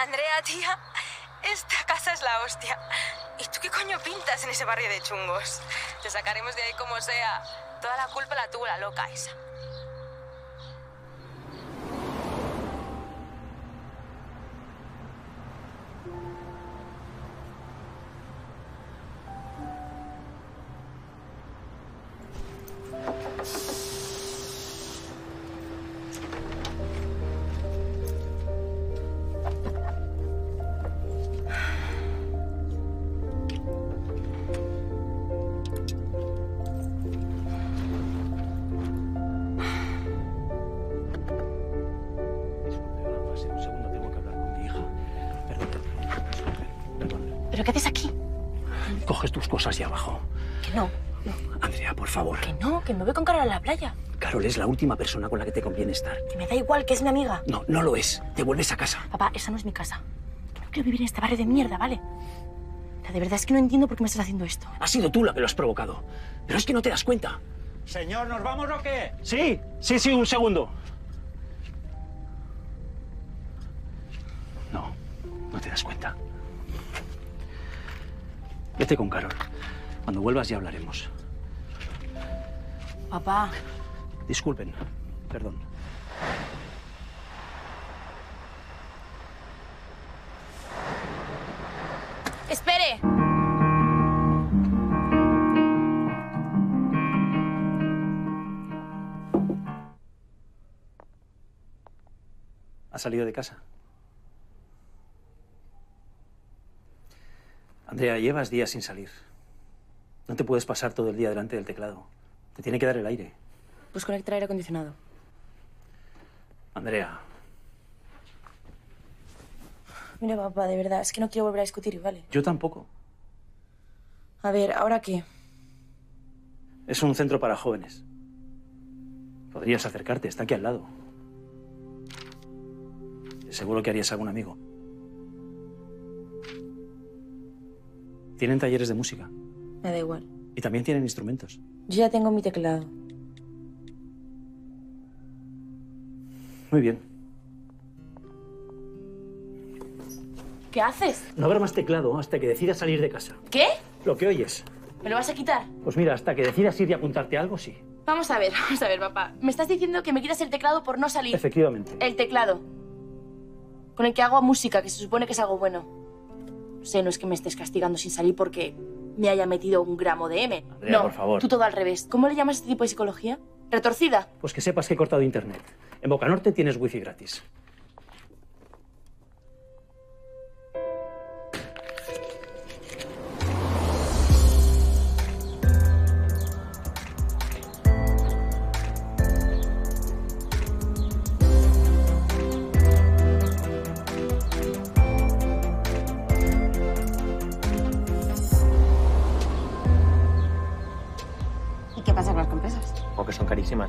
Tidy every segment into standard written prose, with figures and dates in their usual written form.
Andrea, tía, esta casa es la hostia. ¿Y tú qué coño pintas en ese barrio de chungos? Te sacaremos de ahí como sea. Toda la culpa la tuvo la loca esa. ¿Pero qué haces aquí? Coges tus cosas y abajo. Que no. Andrea, por favor. Que me voy con Carol a la playa. Carol es la última persona con la que te conviene estar. Que me da igual, que es mi amiga. No, no lo es. Te vuelves a casa. Papá, esa no es mi casa. Yo no quiero vivir en este barrio de mierda, ¿vale? La de verdad es que no entiendo por qué me estás haciendo esto. Has sido tú la que lo has provocado. Pero es que no te das cuenta. Señor, ¿nos vamos o qué? Sí, sí, sí, un segundo. No, no te das cuenta. Vete con Carol. Cuando vuelvas ya hablaremos. Papá. Disculpen. Perdón. ¡Espere! ¿Ha salido de casa? Andrea, llevas días sin salir. No te puedes pasar todo el día delante del teclado. Te tiene que dar el aire. Pues conecta el aire acondicionado. Andrea. Mira, papá, de verdad, es que no quiero volver a discutir, ¿vale? Yo tampoco. A ver, ¿ahora qué? Es un centro para jóvenes. Podrías acercarte, está aquí al lado. Seguro que harías algún amigo. Tienen talleres de música. Me da igual. Y también tienen instrumentos. Yo ya tengo mi teclado. Muy bien. ¿Qué haces? No habrá más teclado hasta que decidas salir de casa. ¿Qué? Lo que oyes. ¿Me lo vas a quitar? Pues mira, hasta que decidas ir y apuntarte a algo, sí. Vamos a ver, papá. Me estás diciendo que me quitas el teclado por no salir. Efectivamente. El teclado. Con el que hago música, que se supone que es algo bueno. No sé, no es que me estés castigando sin salir porque me haya metido un gramo de M. Andrea, no, por favor. Tú todo al revés. ¿Cómo le llamas a este tipo de psicología? ¿Retorcida? Pues que sepas que he cortado internet. En Boca Norte tienes wifi gratis.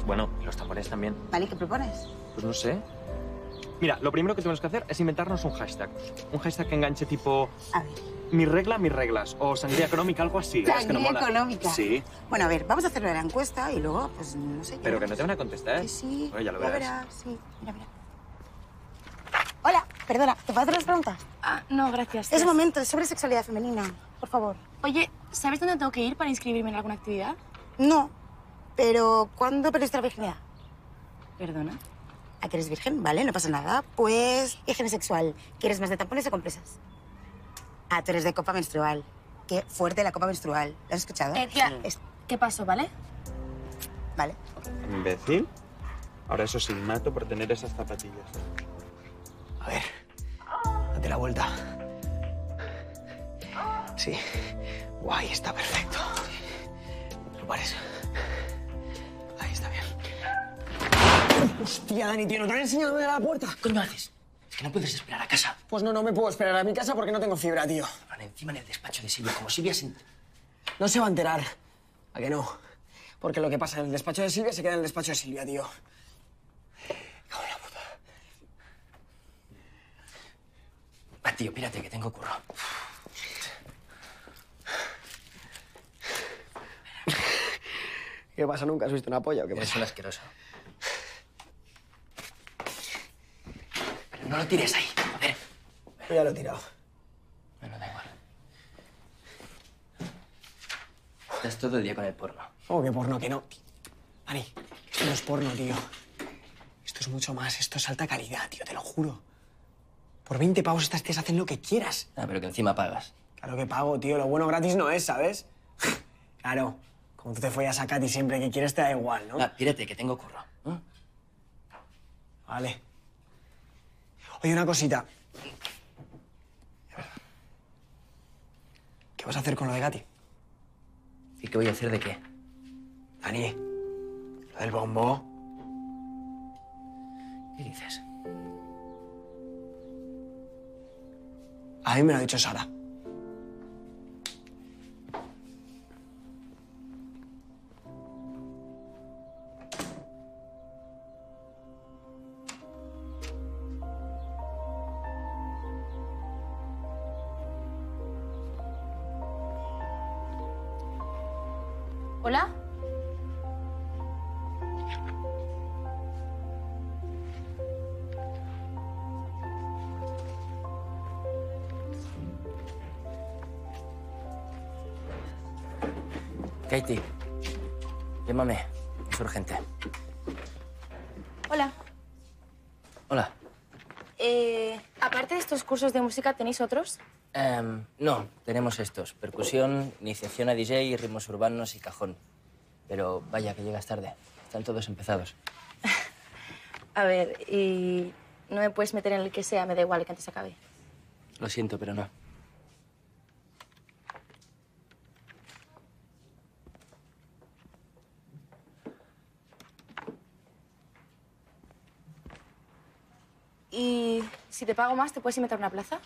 Bueno, los tambores también. Vale, ¿qué propones? Pues no sé. Mira, lo primero que tenemos que hacer es inventarnos un hashtag. Un hashtag que enganche tipo... A ver. Mi regla, mis reglas. O sangría económica, algo así. Sangría es que no mola. Económica. Sí. Bueno, a ver, vamos a hacer la encuesta y luego, pues no sé. Pero que no te van a contestar, ¿eh? Que sí. Bueno, ya lo verás. Sí. Mira, mira. Hola, perdona, ¿te puedo hacer unas preguntas? Ah, no, gracias. Es un momento, es sobre sexualidad femenina, por favor. Oye, ¿sabes dónde tengo que ir para inscribirme en alguna actividad? No. Pero, ¿cuándo perdiste la virginidad? ¿Perdona? ¿A que eres virgen? Vale, no pasa nada. Pues, higiene sexual. ¿Quieres más de tampones o compresas? Ah, tú eres de copa menstrual. Qué fuerte la copa menstrual. ¿Lo has escuchado? Tía, ¿qué pasó, vale? Vale. Imbécil. Ahora eso sí, mato por tener esas zapatillas. A ver, date la vuelta. Sí. Guay, está perfecto. No lo pares. Hostia, Dani, tío, ¿no te han enseñado de la puerta? ¿Qué me haces? Es que no puedes esperar a casa. Pues no, no me puedo esperar a mi casa porque no tengo fibra, tío. Van encima en el despacho de Silvia, como Silvia se... No se va a enterar. ¿A que no? Porque lo que pasa en el despacho de Silvia se queda en el despacho de Silvia, tío. Cago en la puta. Va, tío, pírate, que tengo curro. ¿Qué pasa? ¿Nunca has visto una polla o qué pasa? Eres un asqueroso. No lo tires ahí. A ver. Yo ya lo he tirado. Bueno, da igual. Estás todo el día con el porno. ¿Cómo que porno? Que no. Dani, esto no es porno, tío. Esto es mucho más. Esto es alta calidad, tío, te lo juro. Por 20 pavos estas tías hacen lo que quieras. Ah, pero que encima pagas. Claro que pago, tío. Lo bueno gratis no es, ¿sabes? Claro. Como tú te follas a Katy siempre que quieres, te da igual, ¿no? Ah, pírate, que tengo curro. ¿Eh? Vale. Oye, una cosita. ¿Qué vas a hacer con lo de Katy? ¿Y qué voy a hacer de qué? Dani, lo del bombo. ¿Qué dices? A mí me lo ha dicho Sara. ¿Hola? Katy, llámame. Es urgente. Hola. Hola. Aparte de estos cursos de música, ¿tenéis otros? No, tenemos estos. Percusión, iniciación a DJ, ritmos urbanos y cajón. Pero vaya, que llegas tarde. Están todos empezados. A ver, y no me puedes meter en el que sea, me da igual el que antes acabe. Lo siento, pero no. ¿Y si te pago más, te puedes inventar una plaza?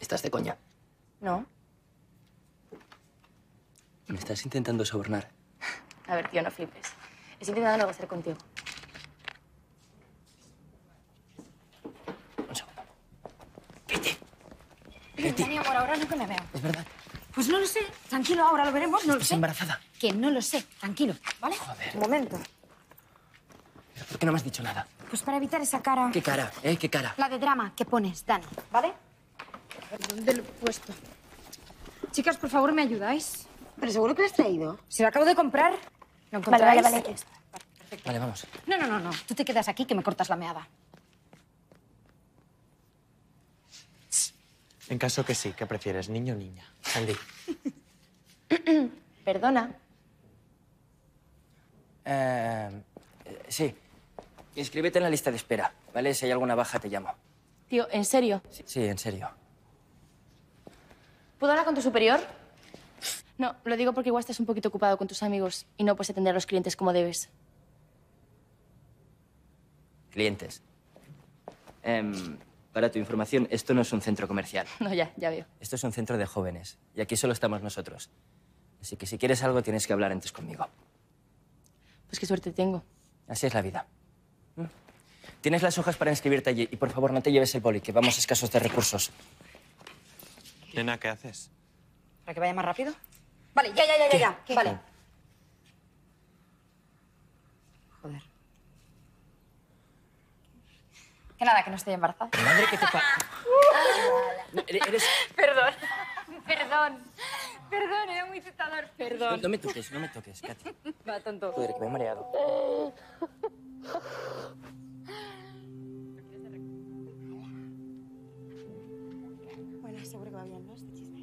¿Estás de coña? No. Me estás intentando sobornar. A ver, tío, no flipes. Estoy intentando negociar contigo. Un segundo. Vete. Vete. Mi amor, ahora nunca me veo. ¿Es verdad? Pues no lo sé. Tranquilo, ahora lo veremos. No lo sé. ¿Estás embarazada? Que no lo sé. Tranquilo, ¿vale? Joder. Un momento. ¿Pero por qué no me has dicho nada? Pues para evitar esa cara... ¿Qué cara? ¿Eh? ¿Qué cara? La de drama que pones, Dani, ¿vale? ¿Dónde lo he puesto? Chicas, por favor, ¿me ayudáis? Pero seguro que lo has traído. Si lo acabo de comprar, ¿lo encontráis? Vale, vale, vale. Perfecto. Vale, vamos. No. Tú te quedas aquí que me cortas la meada. En caso que sí, ¿qué prefieres, niño o niña? Sandy. Perdona. Sí. Inscríbete en la lista de espera, ¿vale? Si hay alguna baja, te llamo. Tío, ¿en serio? Sí, en serio. ¿Puedo hablar con tu superior? No, lo digo porque igual estás un poquito ocupado con tus amigos y no puedes atender a los clientes como debes. Clientes. Para tu información, esto no es un centro comercial. No, ya veo. Esto es un centro de jóvenes y aquí solo estamos nosotros. Así que si quieres algo, tienes que hablar antes conmigo. Pues qué suerte tengo. Así es la vida. ¿Mm? Tienes las hojas para inscribirte allí y por favor no te lleves el boli, que vamos escasos de recursos. Nena, ¿qué haces? ¿Para que vaya más rápido? Vale, ya. ¿Qué? Vale. Joder. Que nada, que no estoy embarazada. Madre, ¿qué te pasa? Eres... Perdón, era muy tentador. Perdón. No me toques, Katy. Va, tonto. Joder, que me he mareado. Seguro que va bien, ¿no? Este chisme.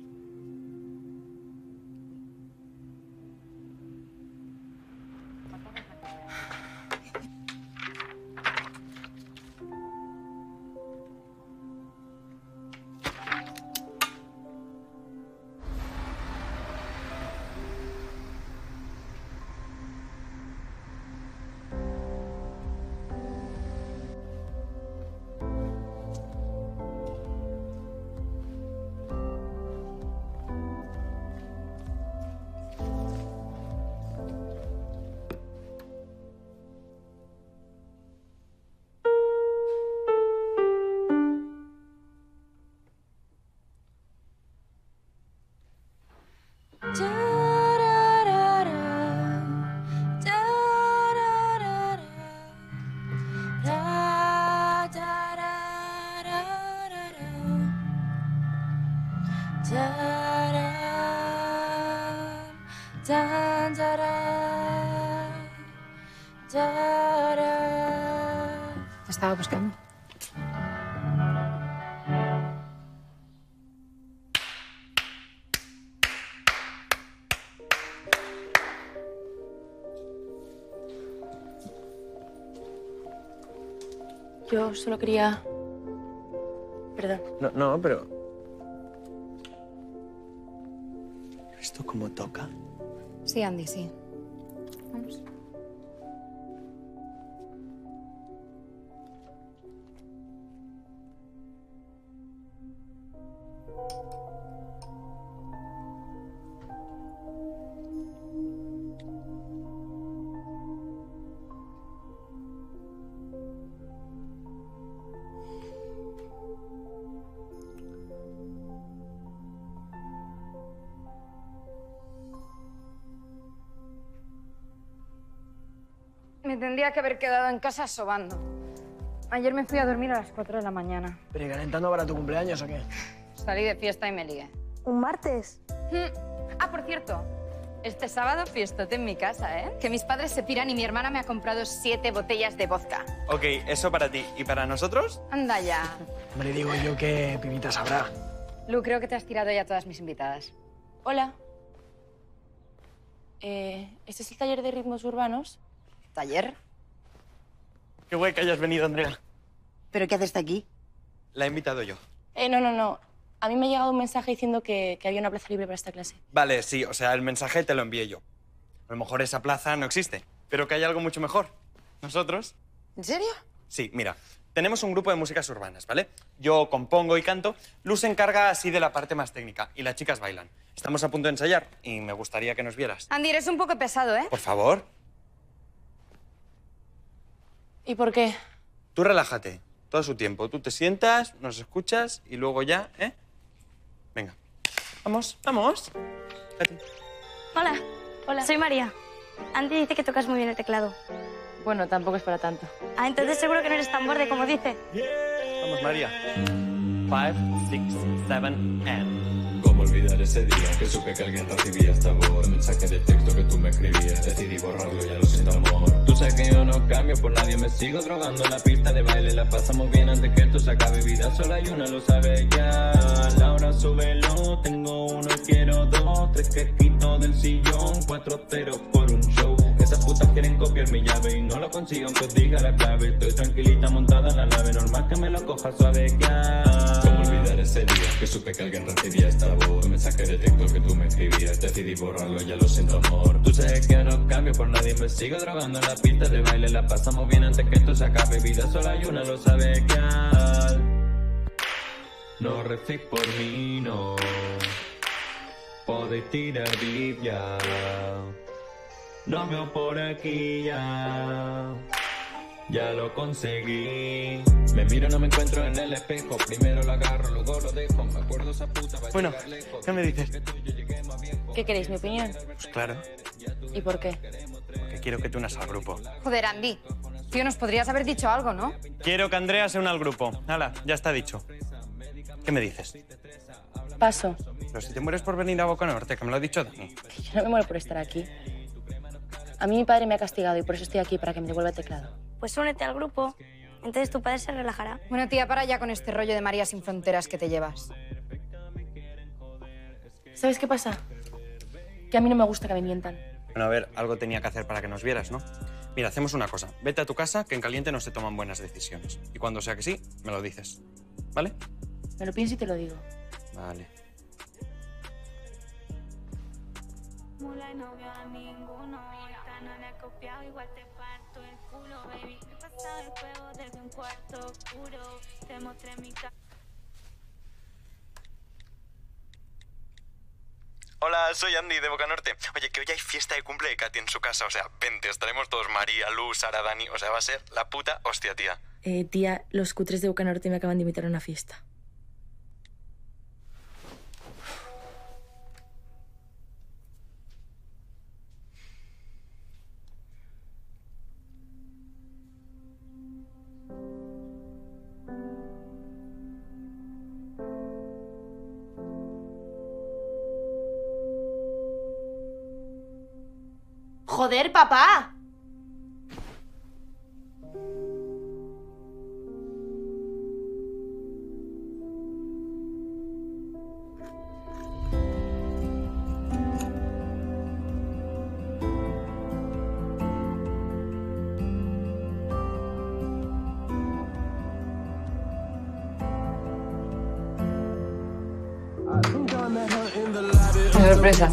da da da da da. Te estaba buscando. Yo solo quería... Perdón. No, no, pero... ¿Esto cómo toca? Sí, Andy, sí. Vamos. Me tendría que haber quedado en casa sobando. Ayer me fui a dormir a las 4 de la mañana. ¿Pero y calentando para tu cumpleaños o qué? Salí de fiesta y me lié. ¿Un martes? Ah, por cierto, este sábado fiestote en mi casa, ¿eh? Que mis padres se piran y mi hermana me ha comprado 7 botellas de vodka. Ok, eso para ti. ¿Y para nosotros? Anda ya. Hombre, digo yo que pibitas habrá. Lu, creo que te has tirado ya todas mis invitadas. Hola. ¿Este es el taller de ritmos urbanos? ¿Taller? Qué guay que hayas venido, Andrea. ¿Pero qué haces aquí? La he invitado yo. No. A mí me ha llegado un mensaje diciendo que había una plaza libre para esta clase. Vale, sí, o sea, el mensaje te lo envié yo. A lo mejor esa plaza no existe, pero que hay algo mucho mejor. ¿Nosotros? ¿En serio? Sí, mira, tenemos un grupo de músicas urbanas, ¿vale? Yo compongo y canto, Lu se encarga así de la parte más técnica y las chicas bailan. Estamos a punto de ensayar y me gustaría que nos vieras. Andy, eres un poco pesado, ¿eh? Por favor. ¿Y por qué? Tú relájate, todo su tiempo. Tú te sientas, nos escuchas y luego ya, ¿eh? Venga. Vamos, vamos. Hola. Hola. Soy María. Andy dice que tocas muy bien el teclado. Bueno, tampoco es para tanto. Ah, entonces seguro que no eres tan borde como dice. Vamos, María. 5, 6, 7, and... ¿Cómo olvidar ese día que supe que alguien recibía esta voz? El mensaje de texto que tú me escribías. Decidí borrarlo, ya lo siento, amor. Sé que yo no cambio por nadie, me sigo drogando en la pista de baile. La pasamos bien antes que esto se acabe. Vida sola hay una, lo sabes ya. Laura, súbelo, tengo uno y quiero 2, 3 que quito del sillón, 4 ceros por un show. Esas putas quieren copiar mi llave y no lo consigo aunque os diga la clave. Estoy tranquilita montada en la nave, normal que me lo coja suave ya. ¿Cómo olvidar ese día que supe que alguien recibía esta voz? El mensaje de texto que tú me escribías, decidí borrarlo, ya lo siento, amor. Tú sabes que no cambio por nadie, me sigo drogando en la pista de baile, la pasamos bien antes que esto se acabe. Vida sola hay una, lo sabes que al... No recéis por mí, no. Podéis tirar VIP ya. No veo por aquí ya. Ya lo conseguí. Me miro, no me encuentro en el espejo. Primero lo agarro, luego lo dejo. Me acuerdo esa puta va a llegar lejos. ¿Qué me dices? ¿Qué queréis, mi opinión? Pues claro. ¿Y por qué? Porque quiero que te unas al grupo. Joder, Andy. Tío, nos podrías haber dicho algo, ¿no? Quiero que Andrea se una al grupo. Hala, ya está dicho. ¿Qué me dices? Paso. Pero si te mueres por venir a Boca Norte, que me lo ha dicho Dani. Que yo no me muero por estar aquí. A mí mi padre me ha castigado y por eso estoy aquí, para que me devuelva el teclado. Pues únete al grupo. Entonces tu padre se relajará. Bueno, tía, para ya con este rollo de María sin fronteras que te llevas. ¿Sabes qué pasa? Que a mí no me gusta que me mientan. Bueno, a ver, algo tenía que hacer para que nos vieras, ¿no? Mira, hacemos una cosa. Vete a tu casa, que en caliente no se toman buenas decisiones. Y cuando sea que sí, me lo dices. ¿Vale? Me lo pienso y te lo digo. Vale. Mula no veo a ninguno. Esta no la he copiado, igual te parto el culo, baby. He pasado el juego desde un cuarto oscuro. Te mostré mi casa. Hola, soy Andy de Boca Norte. Oye, que hoy hay fiesta de cumple de Katy en su casa. O sea, vente, estaremos todos María, Lu, Sara, Dani. O sea, va a ser la puta hostia, tía. Tía, los cutres de Boca Norte me acaban de invitar a una fiesta. ¡Joder, papá! Sorpresa.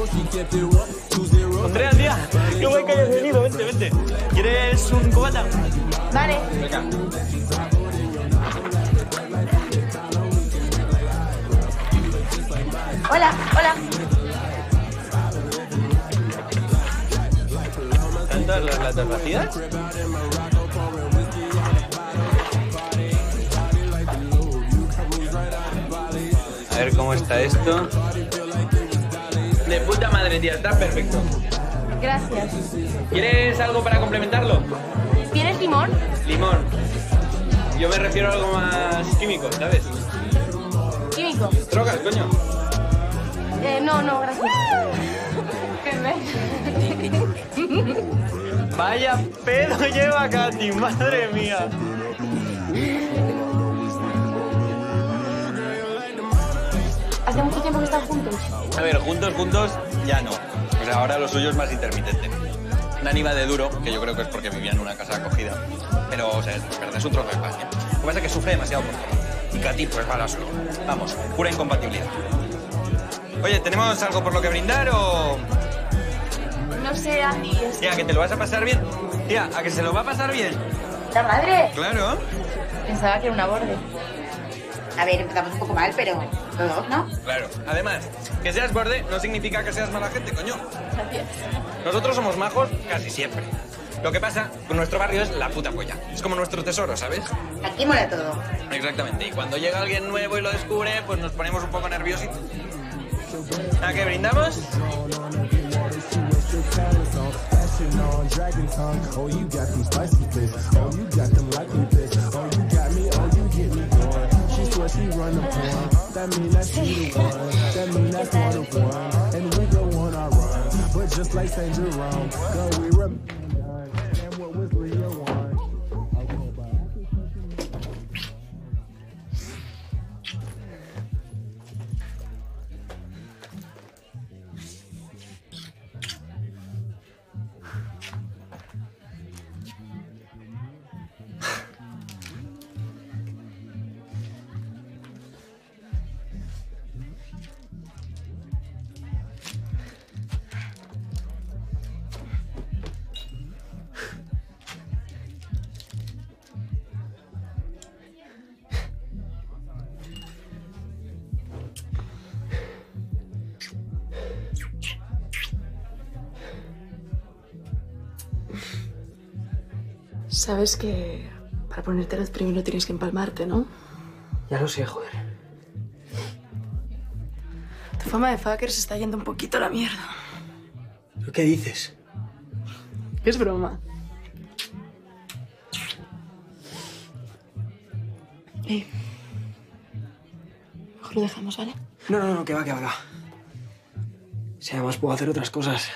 Hola. Andrea, tía, qué guay que hayas venido, vente, vente. ¿Quieres un cubata? Vale. Venga. Hola, hola. ¿Tantas las latas vacías? A ver cómo está esto. De puta madre, tía, está perfecto. Gracias. ¿Quieres algo para complementarlo? ¿Tienes limón? Limón. Yo me refiero a algo más químico, ¿sabes? ¿Químico? Drogas, coño. No, no, gracias. Vaya pedo lleva Katy, madre mía. ¿Hace mucho tiempo que están juntos? A ver, juntos, ya no. Pues ahora lo suyo es más intermitente. Nani va de duro, que yo creo que es porque vivía en una casa acogida. Pero, o sea, es un trozo de paz. Lo que pasa es que sufre demasiado por todo. Y Katy, pues, va a la suya. Vamos, pura incompatibilidad. Oye, ¿tenemos algo por lo que brindar o...? No sé, Andy. Tía, ¿que te lo vas a pasar bien? Tía, ¿a que se lo va a pasar bien? ¡La madre! Claro. Pensaba que era una borde. A ver, empezamos un poco mal, pero todos, ¿no? Claro. Además, que seas borde no significa que seas mala gente, coño. Gracias. Nosotros somos majos casi siempre. Lo que pasa con nuestro barrio es la puta polla. Es como nuestro tesoro, ¿sabes? Aquí mola todo. Exactamente. Y cuando llega alguien nuevo y lo descubre, pues nos ponemos un poco nerviositos. ¿A qué brindamos? Sí. Sabes que para ponerte luz primero tienes que empalmarte, ¿no? Ya lo sé, joder. Tu fama de fucker se está yendo un poquito a la mierda. ¿Pero qué dices? Es broma. Mejor lo dejamos, ¿vale? No, que va. Si además puedo hacer otras cosas.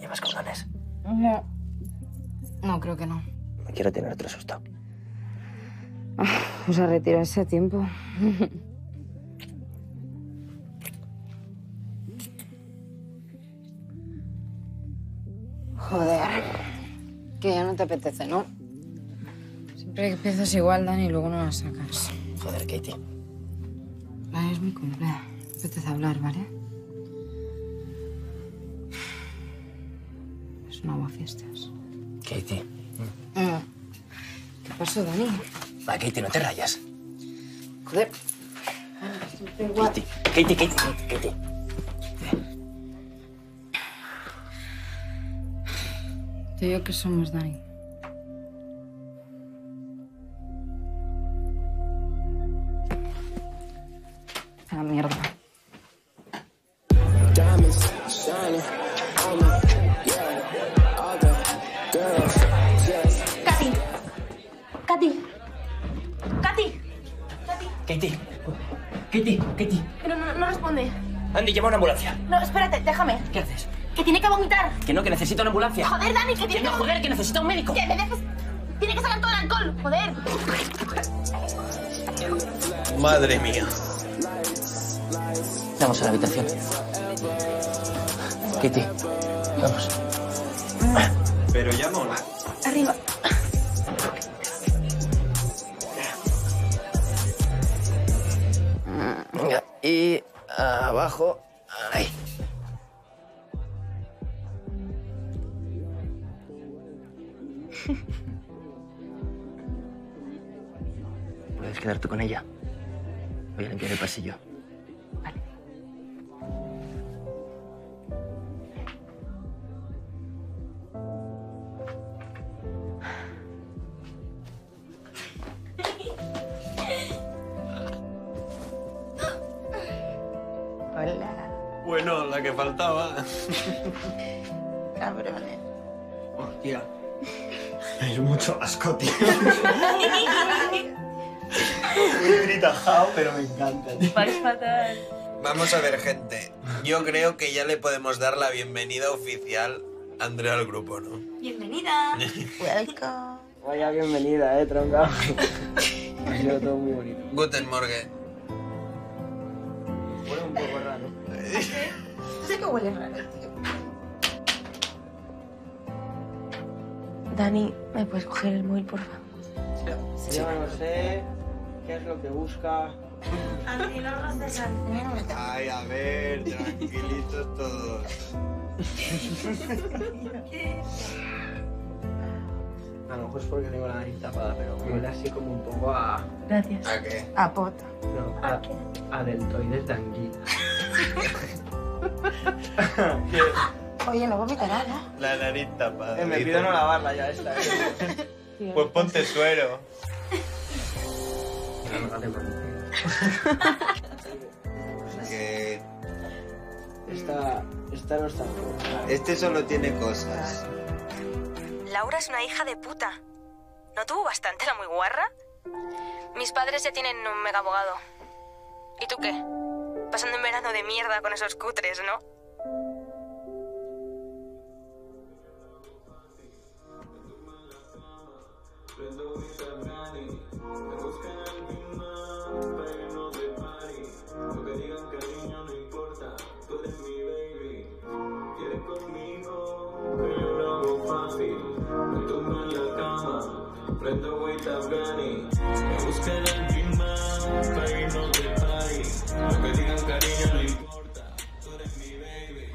¿Llevas condones? No. No, creo que no. No quiero tener otro susto. O sea, retirarse a tiempo. Joder. Que ya no te apetece, ¿no? Siempre que empiezas igual, Dani, y luego no la sacas. Joder, Katie. Vale, es mi cumpleaños. Me apetece hablar, ¿vale? Es una aguafiestas. Katie. ¿Qué pasó, Dani? Va, Katie, no te rayas. Joder. Katie. Te digo que somos, Dani. A la mierda. Katie. Pero no responde. Andy, llama a una ambulancia. No, espérate, déjame. ¿Qué haces? Que tiene que vomitar. Que no, que necesita una ambulancia. Joder, Dani, que tiene que... No, joder, que necesita un médico. Que me dejes... Tiene que sacar todo el alcohol, joder. Madre mía. Vamos a la habitación. Katie, vamos. Pero ya mola. Arriba. Y abajo. Ahí. ¿Puedes quedar tú con ella? Voy a limpiar el pasillo. Vale. Bueno, la que faltaba. Cabrones. Hostia. Es mucho asco, tío. Muy gritajao, pero me encanta. Vais fatal. Vamos a ver, gente. Yo creo que ya le podemos dar la bienvenida oficial a Andrea al grupo, ¿no? Bienvenida. Welcome. Vaya bienvenida, tronca. Ha sido todo muy bonito. Guten Morgen. Huele un poco raro. Sé que huele raro, tío. Dani, ¿me puedes coger el móvil, por favor? Sí. Yo no sé qué es lo que busca. Ay, a ver, tranquilitos todos. A lo mejor es porque tengo la nariz tapada, pero huele así como un poco a... Gracias. ¿A qué? A pota. No, ¿a qué? A deltoides de anguila. Oye, no vomitarás, ¿no? La nariz tapada. Me pido no lavarla ya esta. Pues ponte suero. Esta no está buena. Este solo tiene cosas. Laura es una hija de puta. ¿No tuvo bastante? ¿Era muy guarra? Mis padres ya tienen un mega abogado. ¿Y tú qué? Pasando un verano de mierda con esos cutres, ¿no?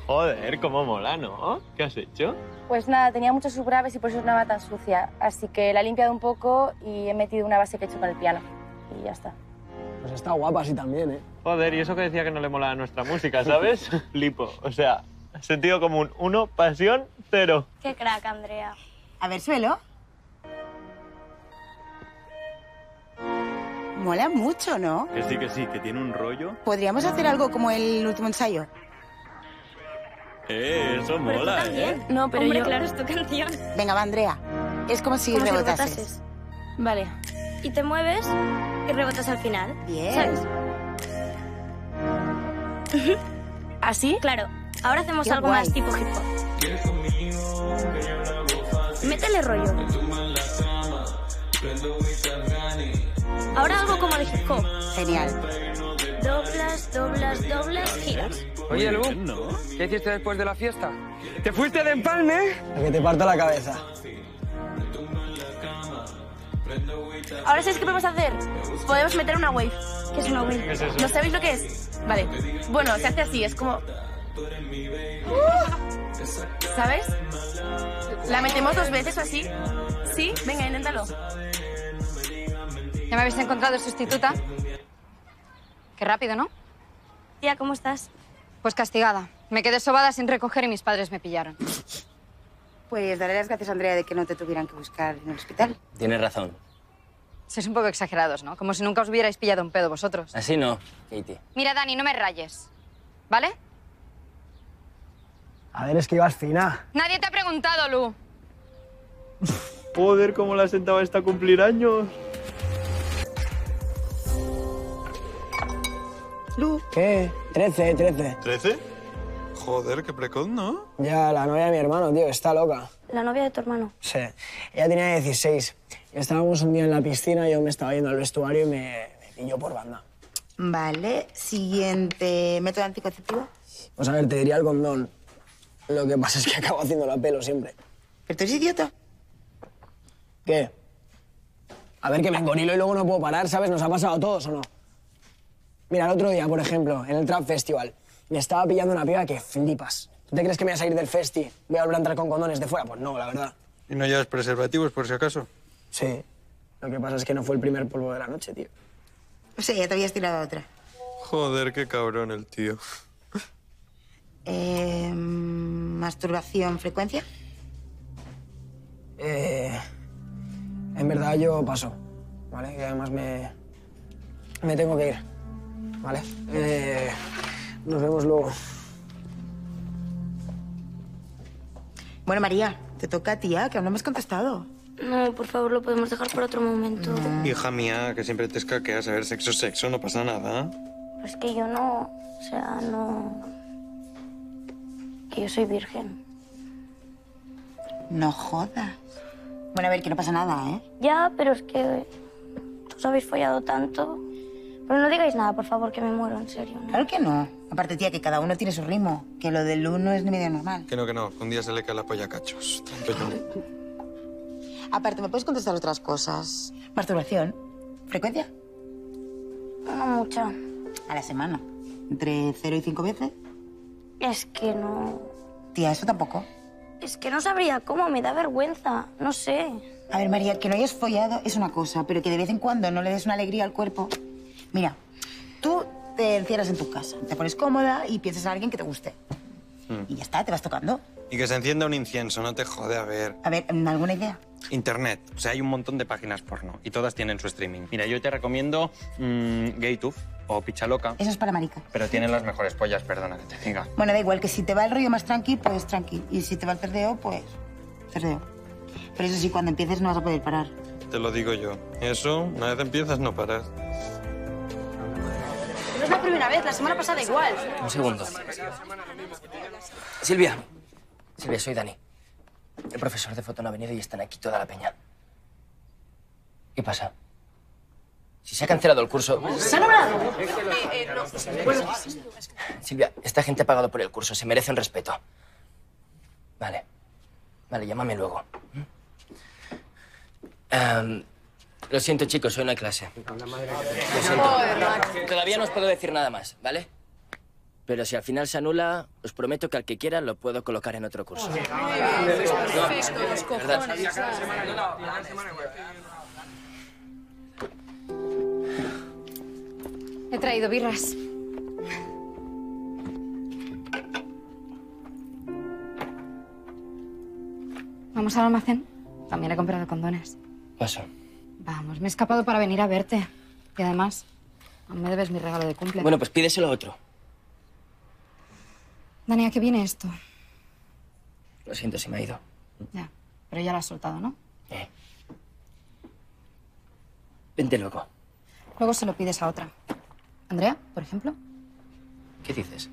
Joder, cómo mola, ¿no? ¿Qué has hecho? Pues nada, tenía muchos subgraves y por eso no estaba tan sucia. Así que la he limpiado un poco y he metido una base que he hecho con el piano. Y ya está. Pues está guapa así también, ¿eh? Joder, y eso que decía que no le molaba nuestra música, ¿sabes? Flipo. O sea, sentido común 1, pasión 0. Qué crack, Andrea. A ver, suelo. Mola mucho, ¿no? Que sí, que tiene un rollo. ¿Podríamos hacer algo como el último ensayo? Eso mola, ¿eh? No, pero hombre, yo... claro, es tu canción. Venga, va, Andrea. Es como si rebotases. Vale. Y te mueves y rebotas al final. Bien. ¿Sabes? ¿Así? Claro. Ahora hacemos algo más tipo hip hop. Métele rollo. Ahora algo como de hip hop. Genial. Doblas, doblas, doblas, giras. Oye, Lu, ¿qué hiciste después de la fiesta? ¿Te fuiste de empalme? A que te parto la cabeza. Ahora, ¿sabéis qué podemos hacer? Podemos meter una wave. ¿Qué es una wave? ¿No sabéis lo que es? Vale. Bueno, se hace así, es como... ¿Sabes? La metemos dos veces o así. ¿Sí? Venga, inténtalo. ¿Ya me habéis encontrado sustituta? Qué rápido, ¿no? Tía, ¿cómo estás? Pues castigada. Me quedé sobada sin recoger y mis padres me pillaron. Pues daré las gracias a Andrea de que no te tuvieran que buscar en el hospital. Tienes razón. Sois un poco exagerados, ¿no? Como si nunca os hubierais pillado un pedo vosotros. Así no, Katie. Mira, Dani, no me rayes, ¿vale? A ver, es que ibas fina. Nadie te ha preguntado, Lu. Joder, cómo la sentaba esta a cumplir años. Lu. ¿Qué? 13. ¿13? Joder, qué precoz, ¿no? Ya, la novia de mi hermano, tío, está loca. ¿La novia de tu hermano? Sí. Ella tenía 16. Estábamos un día en la piscina, yo me estaba yendo al vestuario y me pilló por banda. Vale. Siguiente. ¿Método anticonceptivo? Pues a ver, te diría el condón. Lo que pasa es que acabo haciendo la pelo siempre. ¿Pero tú eres idiota? ¿Qué? A ver, que me engonilo y luego no puedo parar, ¿sabes? Nos ha pasado a todos, ¿o no? Mira, el otro día, por ejemplo, en el Trap Festival, me estaba pillando una piba que flipas. ¿Tú te crees que me voy a salir del festi? ¿Voy a volver a entrar con condones de fuera? Pues no, la verdad. ¿Y no llevas preservativos, por si acaso? Sí. Lo que pasa es que no fue el primer polvo de la noche, tío. O sea, ya te habías tirado a otra. Joder, qué cabrón el tío. ¿Masturbación, frecuencia? En verdad yo paso, ¿vale? Que además me tengo que ir, ¿vale? Nos vemos luego. Bueno, María, te toca a tía, que aún no me has contestado. No, por favor, lo podemos dejar para otro momento. No. Hija mía, que siempre te escaqueas. A ver, sexo, no pasa nada. Pues que yo no, o sea, no... Que yo soy virgen. No jodas. Bueno, a ver, que no pasa nada, ¿eh? Ya, pero es que... Os habéis follado tanto. Pero no digáis nada, por favor, que me muero, en serio. ¿No? Claro que no. Aparte, tía, que cada uno tiene su ritmo. Que lo del uno es medio normal. Que no. Un día se le cae la polla a cachos. Aparte, ¿me puedes contestar otras cosas? ¿Masturbación? ¿Frecuencia? No mucha. ¿A la semana? ¿Entre 0 y 5 veces? Es que no... Tía, eso tampoco. Es que no sabría cómo, me da vergüenza, no sé. A ver, María, que no hayas follado es una cosa, pero que de vez en cuando no le des una alegría al cuerpo. Mira, tú te encierras en tu casa, te pones cómoda y piensas a alguien que te guste. Y ya está, te vas tocando. Y que se encienda un incienso, no te jode, a ver. A ver, ¿alguna idea? Internet. O sea, hay un montón de páginas porno y todas tienen su streaming. Mira, yo te recomiendo Gaytube o Pichaloca. Eso es para maricas. Pero tienen las mejores pollas, perdona que te diga. Bueno, da igual, que si te va el rollo más tranqui, pues tranqui. Y si te va el cerdeo, pues cerdeo. Pero eso sí, cuando empieces no vas a poder parar. Te lo digo yo. Eso, una vez empiezas, no paras. No es la primera vez, la semana pasada igual. Un segundo. Silvia, soy Dani. El profesor de foto no ha venido y están aquí toda la peña. ¿Qué pasa? Si se ha cancelado el curso... ¿Se ha nombrado? No. Bueno. Silvia, esta gente ha pagado por el curso. Se merece un respeto. Vale. Vale, llámame luego. Lo siento, chicos. Soy una clase. Lo siento. Todavía no os puedo decir nada más, ¿vale? Pero si al final se anula, os prometo que al que quiera lo puedo colocar en otro curso. He traído birras. ¿Vamos al almacén? También he comprado condones. Paso. Vamos, me he escapado para venir a verte. Y además, aún me debes mi regalo de cumple. Bueno, pues pídeselo a otro. Dani, ¿a qué viene esto? Lo siento, se me ha ido. Ya, pero ya lo has soltado, ¿no? Vente luego. Luego se lo pides a otra. Andrea, por ejemplo. ¿Qué dices?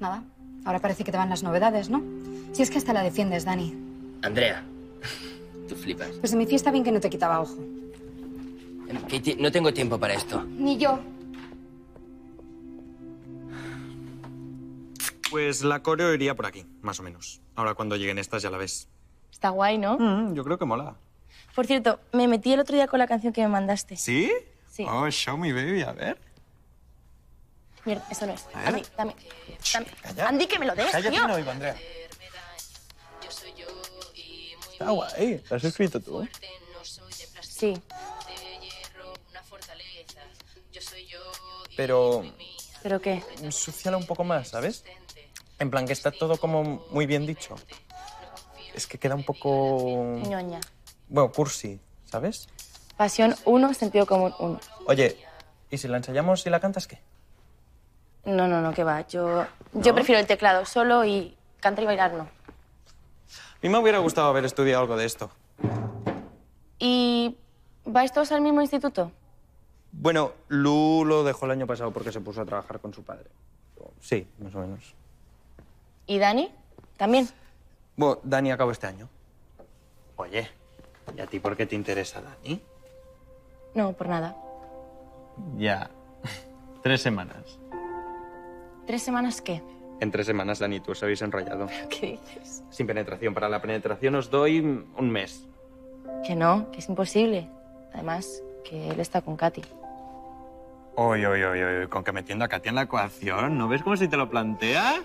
Nada. Ahora parece que te van las novedades, ¿no? Si es que hasta la defiendes, Dani. Andrea, tú flipas. Pues en mi fiesta bien que no te quitaba ojo. Katie, no tengo tiempo para esto. Ni yo. Pues la coreo iría por aquí, más o menos. Ahora cuando lleguen estas ya la ves. Está guay, ¿no? Yo creo que mola. Por cierto, me metí el otro día con la canción que me mandaste. ¿Sí? Sí. Oh, Show Me Baby, a ver. Mierda, eso no es. A Andy, dame. Andy, que me lo des, tío. Cállate, no, Andrea. Está guay. ¿La has escrito tú? Sí. Pero... ¿Pero qué? Ensúciala un poco más, ¿sabes? En plan, que está todo como muy bien dicho. Es que queda un poco... ñoña. Bueno, cursi, ¿sabes? Pasión 1, sentido común 1. Oye, ¿y si la ensayamos y la cantas qué? No, no, no, que va. Yo prefiero el teclado solo y cantar y bailar no. A mí me hubiera gustado haber estudiado algo de esto. ¿Y vais todos al mismo instituto? Bueno, Lu lo dejó el año pasado porque se puso a trabajar con su padre. Sí, más o menos. ¿Y Dani? ¿También? Bueno, Dani acabó este año. Oye, ¿y a ti por qué te interesa Dani? No, por nada. Ya. 3 semanas. ¿3 semanas qué? En 3 semanas, Dani, tú os habéis enrollado. ¿Pero qué dices? Sin penetración. Para la penetración os doy 1 mes. Que no, que es imposible. Además... que él está con Katy. Oye, oye, oye, con que metiendo a Katy en la ecuación, ¿no ves como si te lo planteas?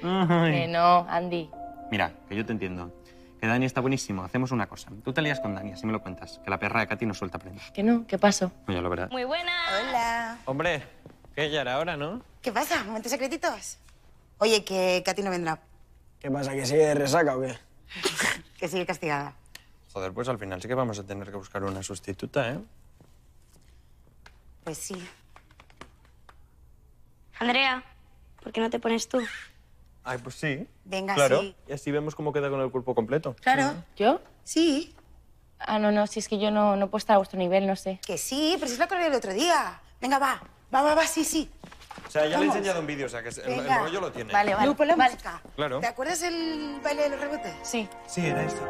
Que no, Andy. Mira, que yo te entiendo. Que Dani está buenísimo. Hacemos una cosa. Tú te lías con Dani, así me lo cuentas. Que la perra de Katy no suelta prenda. Que no, ¿qué pasó? Ya lo verás. Muy buena. Hola. Hombre, que ya era hora, ¿no? ¿Qué pasa? ¿Momentos secretitos? Oye, que Katy no vendrá. ¿Qué pasa? ¿Que sigue de resaca o qué? Que sigue castigada. Joder, pues al final sí que vamos a tener que buscar una sustituta, ¿eh? Pues sí. Andrea, ¿por qué no te pones tú? Ay, pues sí. Venga, claro. Sí. Y así vemos cómo queda con el cuerpo completo. Claro. Sí. ¿Yo? Sí. Ah, no, no, si es que yo no puedo estar a vuestro nivel, no sé. Que sí, pero si es la coreo del otro día. Venga, va. Va, sí, sí. O sea, ya le he enseñado un vídeo, o sea, que el rollo lo tiene. Vale, vale. Lupo, la música. Claro. ¿Te acuerdas el baile de los rebotes? Sí. Sí, era esto.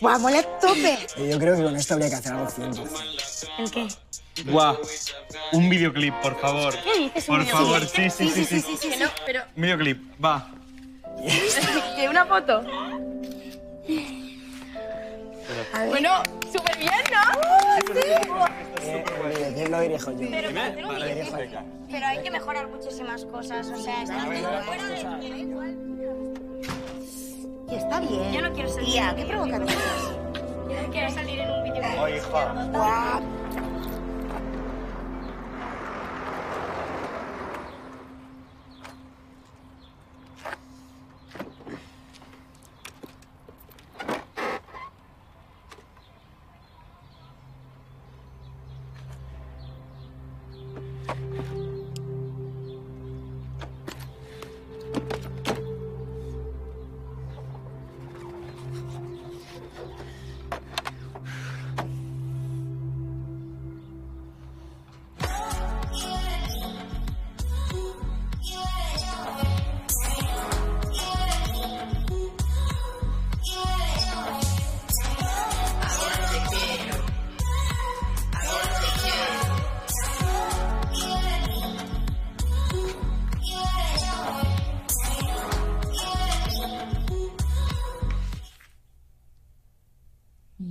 ¡Guau, mola a tope! Yo creo que con esto habría que hacer algo juntos. ¿El qué? ¡Guau! Un videoclip, por favor. ¿Qué dices? Por favor, sí. No, pero... Un videoclip, va. ¿Qué? ¿Una foto? Bueno, súper bien, ¿no? ¡Sí! Lo dirijo yo. Pero hay que mejorar muchísimas cosas, o sea, está fuera de... Y está bien. Yo no quiero salir. Tía, ¿qué provocadores? Yo no quiero salir en un videoclip. ¡Oye, hija! ¡Guau!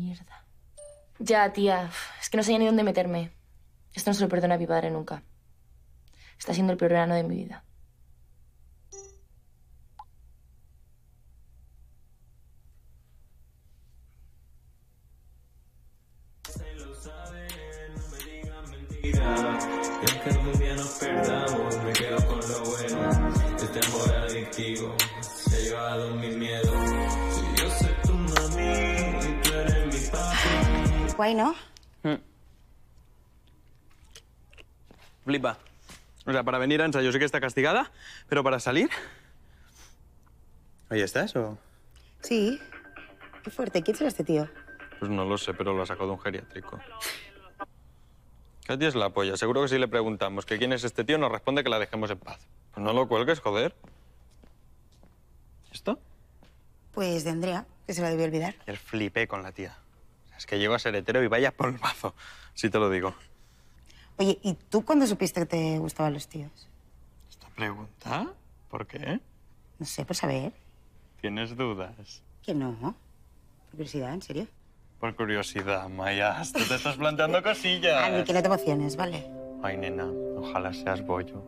mierda. Ya, tía. Es que no sé ni dónde meterme. Esto no se lo perdona a mi padre nunca. Está siendo el peor verano de mi vida. Guay, ¿no? Flipa. O sea, para venir a ensayo sí que está castigada, pero para salir... ¿Ahí estás o...? Sí. Qué fuerte. ¿Quién será este tío? Pues no lo sé, pero lo ha sacado de un geriátrico. Katy es la polla. Seguro que si le preguntamos que quién es este tío, nos responde que la dejemos en paz. Pues no lo cuelgues, joder. ¿Esto? Pues de Andrea, que se la debió olvidar. El flipé con la tía. Es que llego a ser hetero y vaya polvazo, si te lo digo. Oye, ¿y tú cuándo supiste que te gustaban los tíos? ¿Esta pregunta? ¿Por qué? No sé, por saber. ¿Tienes dudas? Que no. Por curiosidad, ¿en serio? Por curiosidad, Mayas. Tú te estás planteando cosillas. A mí que no te emociones, ¿vale? Ay, nena, ojalá seas bollo.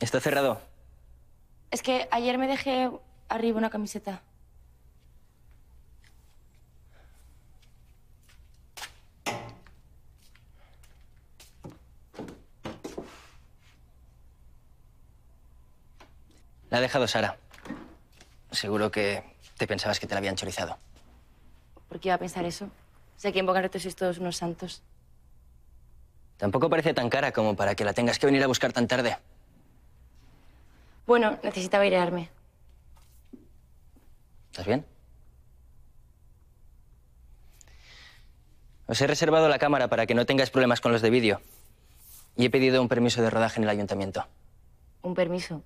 ¿Está cerrado? Es que ayer me dejé arriba una camiseta. La ha dejado Sara. Seguro que te pensabas que te la habían chorizado. ¿Por qué iba a pensar eso? Si aquí en Boca Norte sois todos unos santos. Tampoco parece tan cara como para que la tengas que venir a buscar tan tarde. Bueno, necesitaba airearme. ¿Estás bien? Os he reservado la cámara para que no tengáis problemas con los de vídeo. Y he pedido un permiso de rodaje en el ayuntamiento. ¿Un permiso?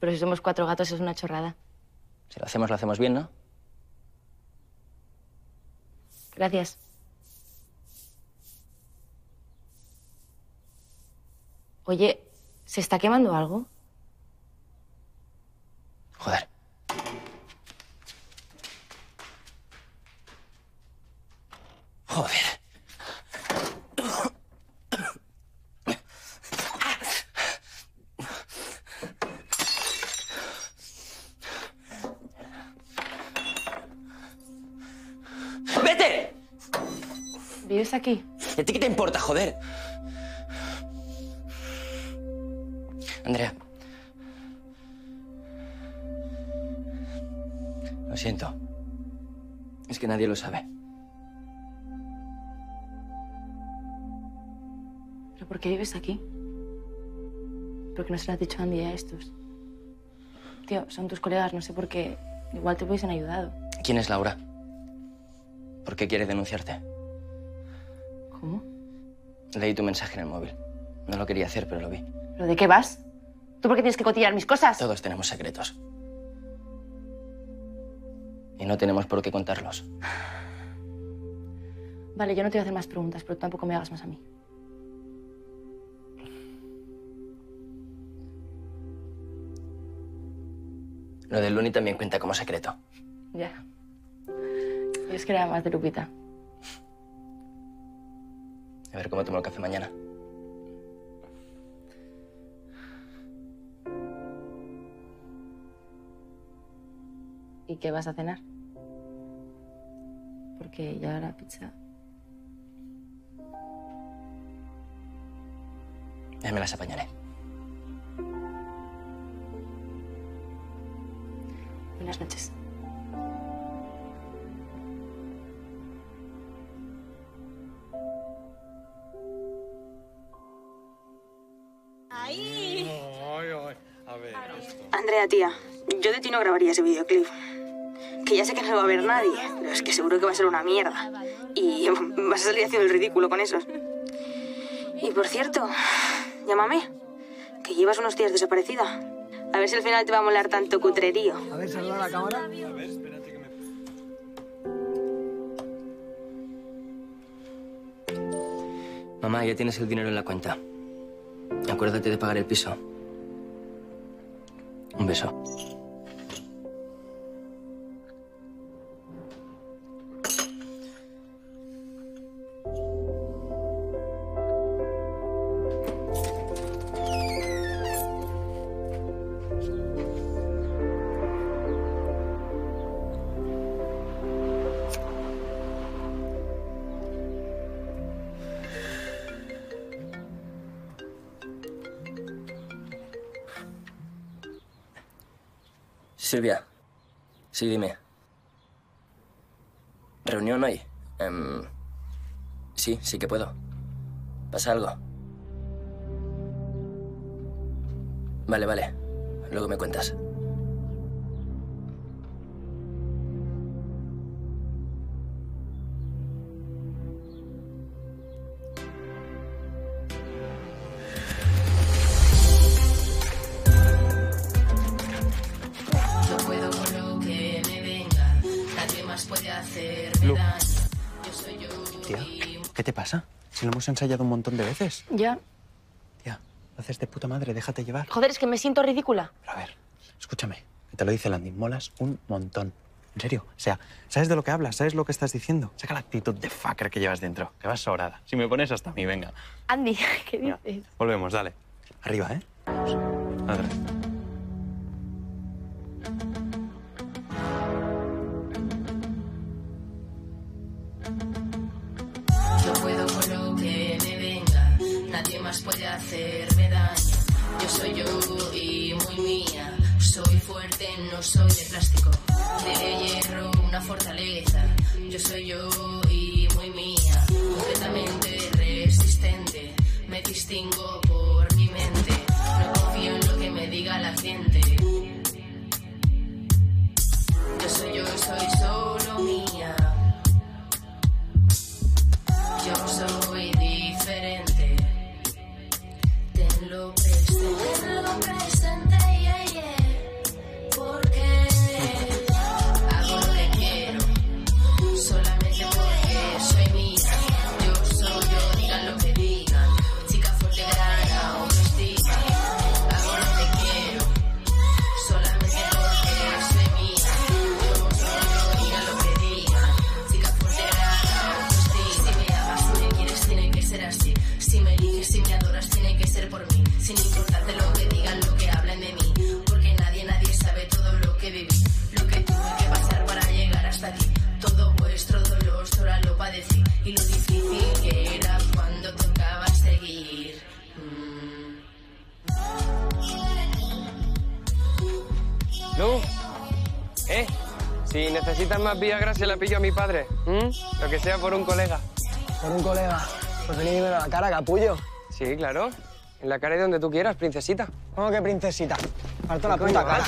Pero si somos 4 gatos es una chorrada. Si lo hacemos bien, ¿no? Gracias. Oye, ¿se está quemando algo? Joder. Joder. ¡Vete! ¿Vives aquí? ¿Y a ti qué te importa, joder? Andrea. Lo siento. Es que nadie lo sabe. ¿Pero por qué vives aquí? ¿Por qué no se lo has dicho a Andy y a estos? Tío, son tus colegas, no sé por qué. Igual te hubiesen ayudado. ¿Quién es Laura? ¿Por qué quiere denunciarte? Leí tu mensaje en el móvil. No lo quería hacer, pero lo vi. ¿Pero de qué vas? ¿Tú por qué tienes que cotillar mis cosas? Todos tenemos secretos. Y no tenemos por qué contarlos. Vale, yo no te voy a hacer más preguntas, pero tú tampoco me hagas más a mí. Lo de Luni también cuenta como secreto. Ya. Yo es que era más de Lupita. A ver cómo tomo el café mañana. ¿Y qué vas a cenar? Porque ya la pizza... Ya me las apañaré. Buenas noches. ¡Ahí! Ay, ay. A ver. Andrea, tía, yo de ti no grabaría ese videoclip. Que ya sé que no lo va a ver nadie, pero es que seguro que va a ser una mierda. Y vas a salir haciendo el ridículo con eso. Y por cierto, llámame, que llevas unos días desaparecida. A ver si al final te va a molar tanto cutrerío. A ver, saluda a la cámara. A ver, espérate que me... Mamá, ya tienes el dinero en la cuenta. Acuérdate de pagar el piso. Un beso. Silvia, sí, dime. ¿Reunión hoy? Sí, sí que puedo. ¿Pasa algo? Vale, vale. Luego me cuentas. Lo hemos ensayado un montón de veces. Ya. Ya, lo haces de puta madre, déjate llevar. Joder, es que me siento ridícula. Pero a ver, escúchame, que te lo dice Landy, molas un montón. En serio, o sea, sabes de lo que hablas, sabes lo que estás diciendo. Saca la actitud de fucker que llevas dentro, que vas sobrada. Si me pones hasta a mí, venga. Andy, ¿qué dices? Mira, volvemos, dale. Arriba, ¿eh? Vamos. Adelante. Puede hacerme daño. Yo soy yo y muy mía. Soy fuerte, no soy de plástico. De hierro, una fortaleza. Yo soy yo y muy mía. Completamente resistente. Me distingo por mi mente. No confío en lo que me diga la gente. Yo soy yo, soy solo mía. Yo soy diferente. Tenlo presente, yeah, yeah, porque hago lo que quiero, solamente porque soy mía. Yo soy yo, digan lo que digan, chica fuerte, gran autística. Hago lo que quiero, solamente porque soy mía. Yo soy yo, digan lo que digan, chica fuerte, gran autística. Si me amas, si me quieres, tiene que ser así. Si me eliges, si me adoras, tiene que ser por mí. Sin importarte lo que digan, lo que hablen de mí. Porque nadie sabe todo lo que viví. Lo que tuve que pasar para llegar hasta aquí. Todo vuestro dolor sola lo padecí. Y lo difícil que era cuando tocaba seguir. ¿No? ¿Eh? Si necesitas más viagra, se la pillo a mi padre. Lo que sea por un colega. ¿Por un colega? Pues vení a la cara, capullo. Sí, claro. En la cara de donde tú quieras, princesita. ¿Cómo que princesita? Parto la puta cara.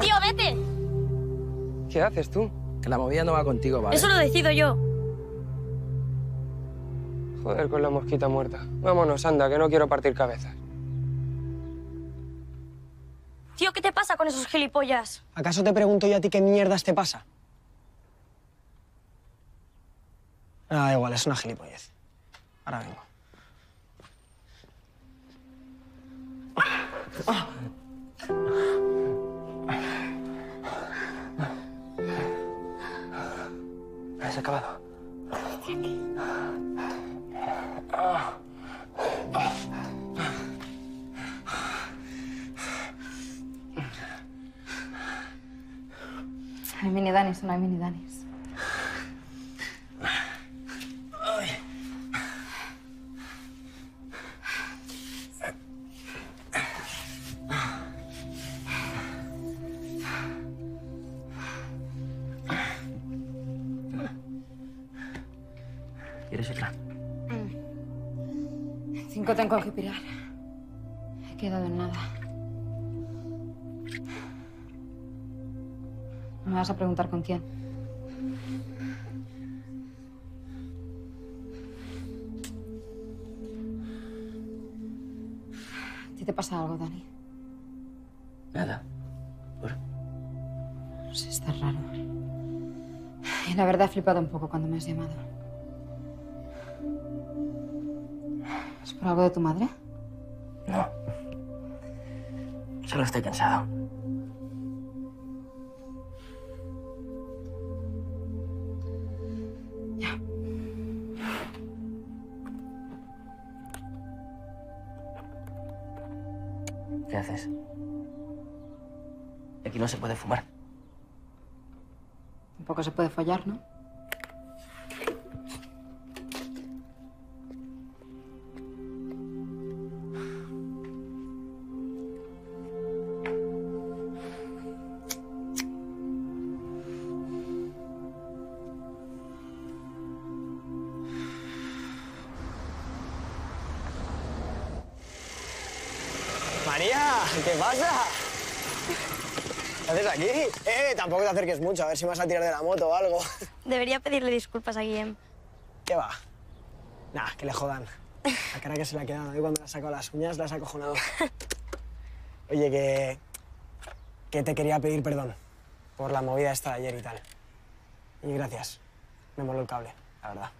¡Tío, vete! ¿Qué haces tú? Que la movida no va contigo, ¿vale? Eso lo decido yo. Joder, con la mosquita muerta. Vámonos, anda, que no quiero partir cabezas. Tío, ¿qué te pasa con esos gilipollas? ¿Acaso te pregunto yo a ti qué mierdas te pasa? Ah, da igual, es una gilipollez. Ahora vengo. Ah. ¿Has acabado? No hay minidanis, no hay minidanis. ¿Quieres otra? Cinco tengo que pirar. He quedado en nada. ¿Me vas a preguntar con quién? ¿A ti te pasa algo, Dani? Nada. ¿Por? No sé, está raro. Y la verdad he flipado un poco cuando me has llamado. ¿Es por algo de tu madre? No. Solo estoy cansado. ¿Qué haces? Aquí no se puede fumar. Tampoco se puede follar, ¿no? ¿Qué pasa? ¿Qué haces aquí? Tampoco te acerques mucho, a ver si me vas a tirar de la moto o algo. Debería pedirle disculpas a Guillem. ¿Qué va? Nah, que le jodan. La cara que se le ha quedado. Yo cuando le ha sacado las uñas, las ha acojonado. Oye, que te quería pedir perdón por la movida esta de ayer y tal. Y gracias. Me moló el cable, la verdad.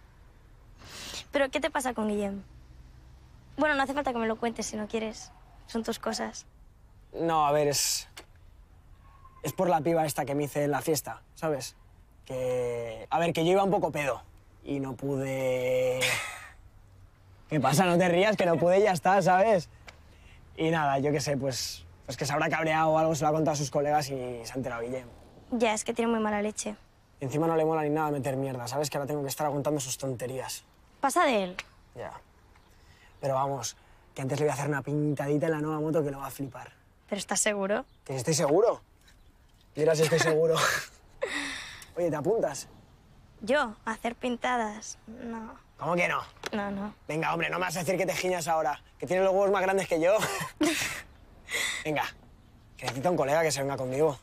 ¿Pero qué te pasa con Guillem? Bueno, no hace falta que me lo cuentes si no quieres. Son tus cosas. No, a ver, es por la piba esta que me hice en la fiesta, ¿sabes? Que... A ver, que yo iba un poco pedo y no pude... ¿Qué pasa? No te rías, que no pude y ya está, ¿sabes? Y nada, yo qué sé, pues que se habrá cabreado o algo, se lo ha contado a sus colegas y se ha enterado Guillem. Ya, es que tiene muy mala leche. Y encima no le mola ni nada meter mierda, ¿sabes? Que ahora tengo que estar aguantando sus tonterías. Pasa de él. Ya. Pero vamos, que antes le voy a hacer una pintadita en la nueva moto que lo va a flipar. ¿Pero estás seguro? ¿Que estoy seguro? Mira si estoy seguro. Oye, ¿te apuntas? ¿Yo? ¿A hacer pintadas? No. ¿Cómo que no? No, no. Venga, hombre, no me vas a decir que te giñas ahora, que tienes los huevos más grandes que yo. Venga, que necesito un colega que se venga conmigo.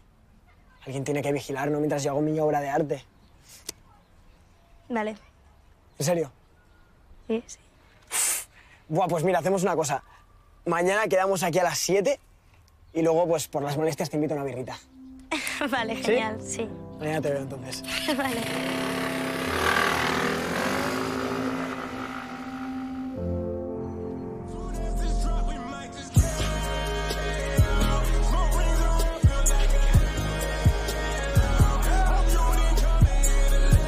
Alguien tiene que vigilarnos mientras yo hago mi obra de arte. Vale. ¿En serio? Sí, sí. Buah, pues mira, hacemos una cosa. Mañana quedamos aquí a las 7... Y luego, pues, por las molestias te invito a una birrita. Vale, genial, sí. Mañana te veo, entonces. Vale.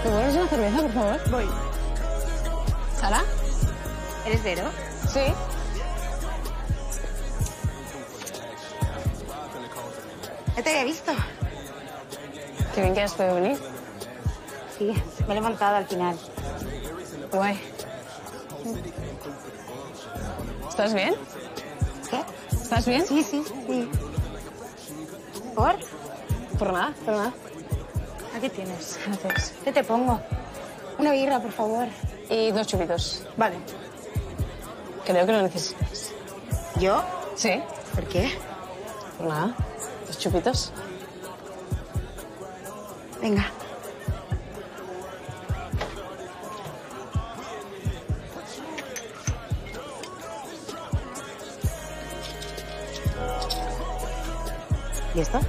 ¿Te vuelves una cerveza, por favor? Voy. ¿Sara? ¿Eres Vero? Sí. Ya te había visto. Qué bien que has podido venir. Sí, me he levantado al final. Guay. ¿Estás bien? ¿Qué? ¿Estás bien? Sí, sí, sí. ¿Por? Por nada, por nada. Aquí tienes. Gracias. ¿Qué te pongo? Una birra, por favor. Y 2 chupitos. Vale. Creo que lo necesitas. ¿Yo? Sí. ¿Por qué? Por nada. 2 chupitos. Venga. ¿Listo?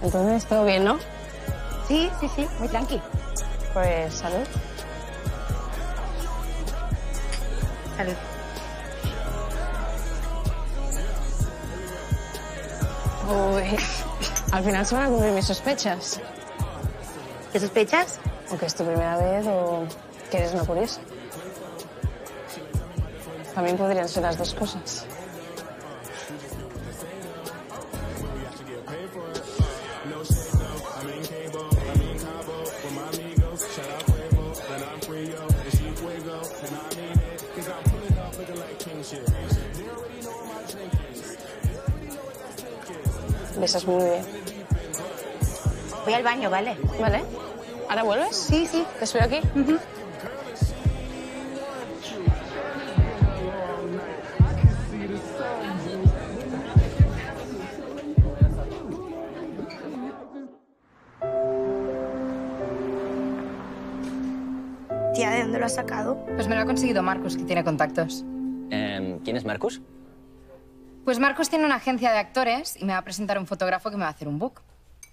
Entonces, ¿todo bien, no? Sí, sí, sí, muy tranqui. Pues, salud. Salud. Uy, al final se van a cumplir mis sospechas. ¿Qué sospechas? ¿O que es tu primera vez o que eres una curiosa? También podrían ser las dos cosas. Besas muy bien. Voy al baño, ¿vale? ¿Vale? ¿Ahora vuelves? Sí, sí. ¿Te espero aquí? Uh-huh. Tía, ¿de dónde lo has sacado? Pues me lo ha conseguido Marcos, que tiene contactos. ¿Quién es Marcos? Pues Marcos tiene una agencia de actores y me va a presentar un fotógrafo que me va a hacer un book.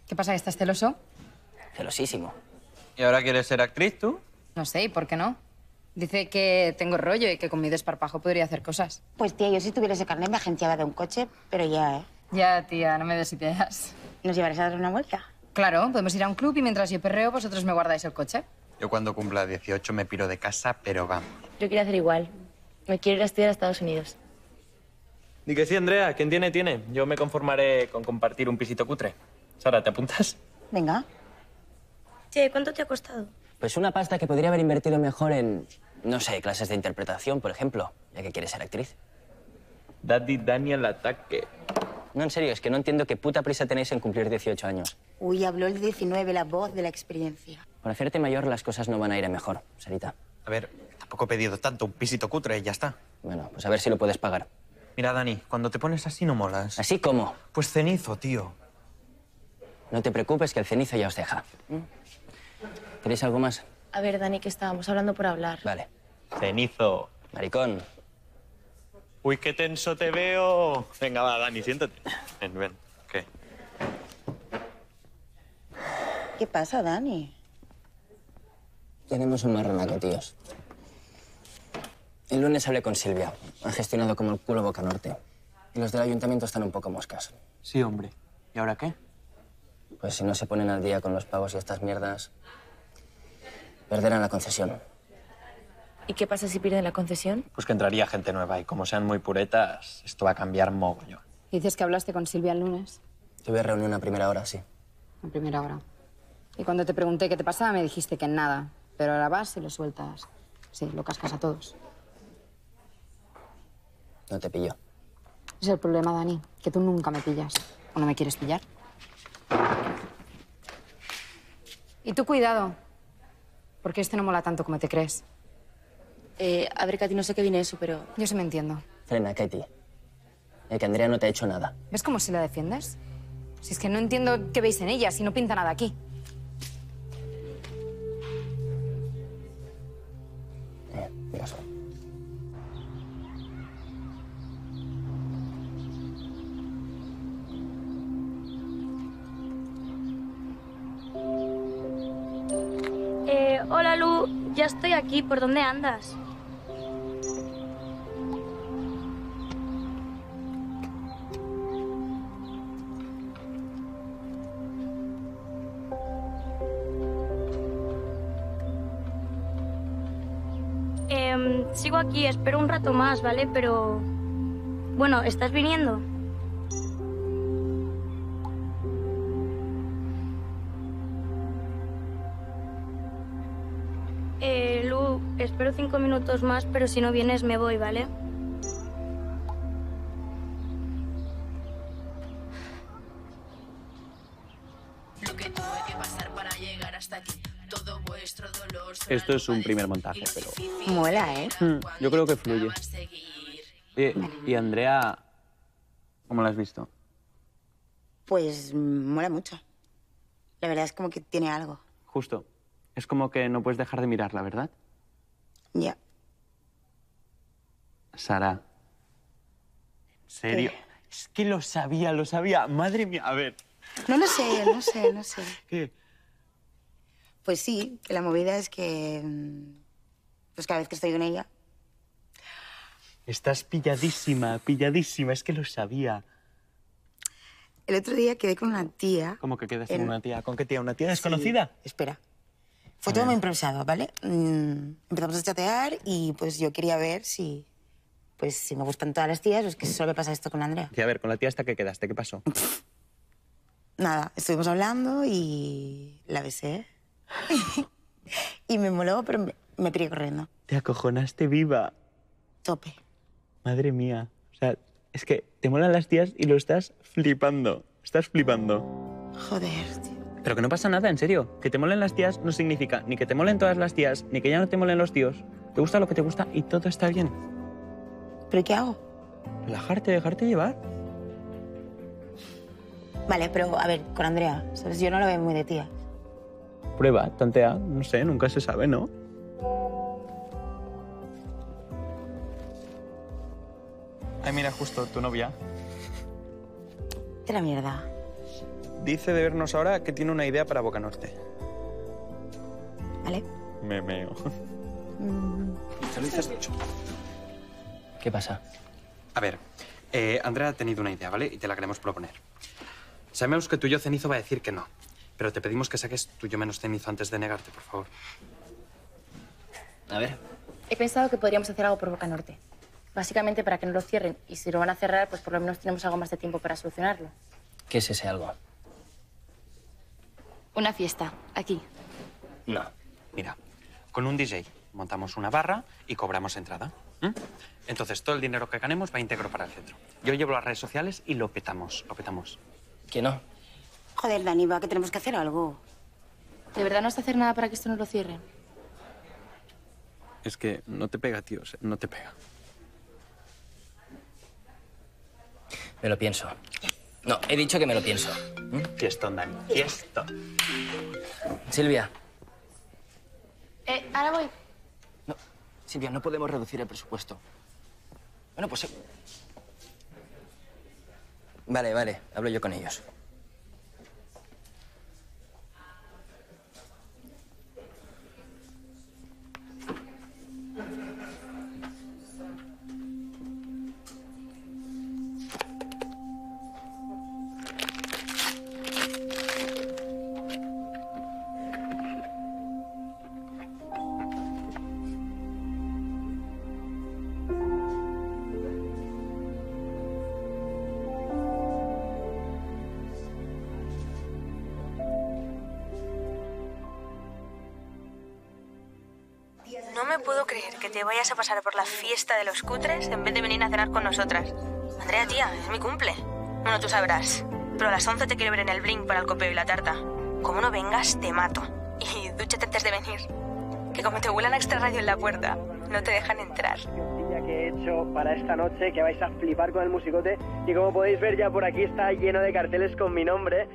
¿Qué pasa? ¿Estás celoso? Celosísimo. ¿Y ahora quieres ser actriz tú? No sé, ¿y por qué no? Dice que tengo rollo y que con mi desparpajo podría hacer cosas. Pues tía, yo si tuviera ese carnet me agenciaba de un coche, pero ya, ¿eh? Ya, tía, no me des ideas. ¿Nos llevarás a dar una vuelta? Claro, podemos ir a un club y mientras yo perreo, vosotros me guardáis el coche. Yo cuando cumpla 18 me piro de casa, pero vamos. Yo quiero hacer igual. Me quiero ir a estudiar a Estados Unidos. Di que sí, Andrea. Quien tiene, tiene. Yo me conformaré con compartir un pisito cutre. Sara, ¿te apuntas? Venga. Che, ¿cuánto te ha costado? Pues una pasta que podría haber invertido mejor en, no sé, clases de interpretación, por ejemplo, ya que quieres ser actriz. Daddy Daniel ataque. No, en serio, es que no entiendo qué puta prisa tenéis en cumplir 18 años. Uy, habló el 19, la voz de la experiencia. Por hacerte mayor, las cosas no van a ir a mejor, Sarita. A ver, tampoco he pedido tanto. Un pisito cutre y ya está. Bueno, pues a ver si lo puedes pagar. Mira, Dani, cuando te pones así no molas. ¿Así cómo? Pues cenizo, tío. No te preocupes, que el cenizo ya os deja. ¿Queréis algo más? A ver, Dani, que estábamos hablando por hablar. Vale. Cenizo. Maricón. Uy, qué tenso te veo. Venga, va, Dani, siéntate. Ven, ven. ¿Qué? ¿Qué pasa, Dani? Tenemos un marronaco, tíos. El lunes hablé con Silvia. Ha gestionado como el culo Boca Norte. Y los del ayuntamiento están un poco moscas. Sí, hombre. ¿Y ahora qué? Pues si no se ponen al día con los pagos y estas mierdas, perderán la concesión. ¿Y qué pasa si pierden la concesión? Pues que entraría gente nueva y como sean muy puretas, esto va a cambiar mogollón. Dices que hablaste con Silvia el lunes. Tuve reunión a primera hora, sí. A primera hora. Y cuando te pregunté qué te pasaba, me dijiste que nada. Pero ahora vas y lo sueltas. Sí, lo cascas a todos. No te pillo. Es el problema, Dani, que tú nunca me pillas. ¿O no me quieres pillar? Y tú cuidado, porque este no mola tanto como te crees. A ver, Katy, no sé qué viene eso, pero... Yo sí me entiendo. Frena, Katy. Que Andrea no te ha hecho nada. ¿Ves cómo si la defiendes? Si es que no entiendo qué veis en ella, si no pinta nada aquí. Mira. Hola, Lu. Ya estoy aquí. ¿Por dónde andas? Sigo aquí. Espero un rato más, ¿vale? Pero... Bueno, ¿estás viniendo? Lu, espero 5 minutos más, pero si no vienes me voy, ¿vale? Esto es un primer montaje, pero... Mola, ¿eh? Yo creo que fluye. Y Andrea, ¿cómo la has visto? Pues mola mucho. La verdad es como que tiene algo. Justo. Es como que no puedes dejar de mirarla, ¿verdad? Ya. Yeah. Sara. ¿En serio? ¿Qué? Es que lo sabía, lo sabía. Madre mía, a ver. No lo sé, no sé, no sé. ¿Qué? Pues sí, que la movida es que... pues cada vez que estoy con ella... Estás pilladísima, pilladísima. Es que lo sabía. El otro día quedé con una tía... ¿Cómo que quedas con una tía? ¿Con qué tía? ¿Una tía desconocida? Sí. Espera. Fue todo muy improvisado, ¿vale? Empezamos a chatear y pues yo quería ver si... pues si me gustan todas las tías o es que solo me pasa esto con Andrea. Y a ver, con la tía hasta que quedaste, ¿qué pasó? Nada, estuvimos hablando y... la besé. Y me moló, pero me piré corriendo. Te acojonaste viva. Tope. Madre mía. O sea, es que te molan las tías y lo estás flipando. Estás flipando. Joder, tío. Pero que no pasa nada, en serio. Que te molen las tías no significa ni que te molen todas las tías, ni que ya no te molen los tíos. Te gusta lo que te gusta y todo está bien. ¿Pero qué hago? Relajarte, dejarte llevar. Vale, pero a ver, con Andrea, ¿sabes? Yo no la veo muy de tías. Prueba, tantea, no sé, nunca se sabe, ¿no? Ay, mira, justo, tu novia. De la mierda. Dice de vernos ahora que tiene una idea para Boca Norte. ¿Vale? Me meo. ¿Se lo dices mucho? ¿Qué pasa? A ver, Andrea ha tenido una idea, ¿vale? Y te la queremos proponer. Sabemos que tu yo cenizo va a decir que no, pero te pedimos que saques tu yo menos cenizo antes de negarte, por favor. A ver. He pensado que podríamos hacer algo por Boca Norte. Básicamente para que no lo cierren. Y si lo van a cerrar, pues por lo menos tenemos algo más de tiempo para solucionarlo. ¿Qué es ese algo? Una fiesta, aquí. No. Mira, con un DJ montamos una barra y cobramos entrada. ¿Mm? Entonces, todo el dinero que ganemos va íntegro para el centro. Yo llevo las redes sociales y lo petamos, lo petamos. ¿Que no? Joder, Dani, va, que tenemos que hacer algo. ¿De verdad no vas a hacer nada para que esto no lo cierren? Es que no te pega, tío, no te pega. Me lo pienso. No, he dicho que me lo pienso. Fiestón, Dani, fiestón. Silvia. Ahora voy. No, Silvia, no podemos reducir el presupuesto. Bueno, pues... Vale, vale, hablo yo con ellos. Vayas a pasar por la fiesta de los cutres en vez de venir a cenar con nosotras. Andrea, tía, es mi cumple. Bueno, tú sabrás. Pero a las 11 te quiero ver en el Blink para el copeo y la tarta. Como no vengas, te mato. Y dúchate antes de venir. Que como te huelan a extra radio en la puerta, no te dejan entrar. Que he hecho para esta noche, que vais a flipar con el musicote. Y como podéis ver, ya por aquí está lleno de carteles con mi nombre.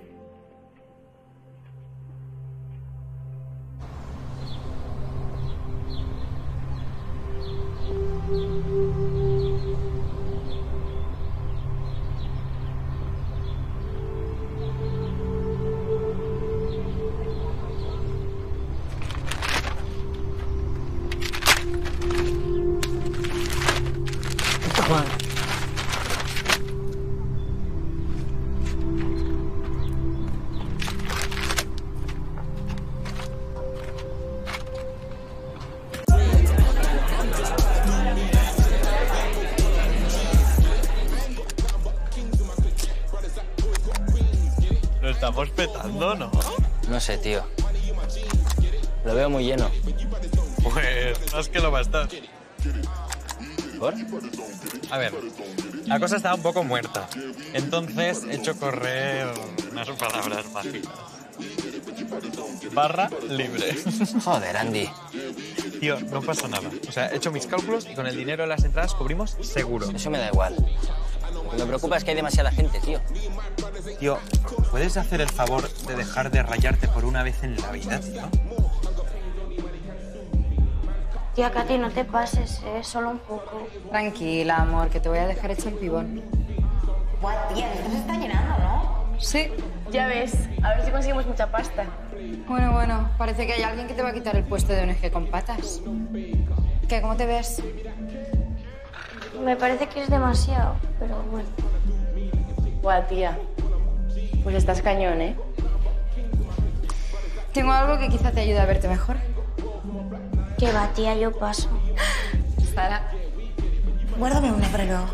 Estamos petando, ¿no? No sé, tío. Lo veo muy lleno. Pues más que lo va a estar. ¿Por? A ver, la cosa estaba un poco muerta. Entonces he hecho correr unas palabras mágicas. Barra libre. Joder, Andy. Tío, no pasa nada. O sea, he hecho mis cálculos y con el dinero de las entradas cubrimos seguro. Eso me da igual. Lo que me preocupa es que hay demasiada gente, tío. Tío, ¿puedes hacer el favor de dejar de rayarte por una vez en la vida, tío? Tía Katy, no te pases, solo un poco. Tranquila, amor, que te voy a dejar hecho el pibón. Buah, tía, esto se está llenando, ¿no? Sí. Ya ves, a ver si conseguimos mucha pasta. Bueno, bueno, parece que hay alguien que te va a quitar el puesto de ONG con patas. ¿Qué, cómo te ves? Me parece que es demasiado, pero bueno. Buah, tía, pues estás cañón, ¿eh? Tengo algo que quizá te ayude a verte mejor. Que va, tía, yo paso. Sara, guárdame una para luego.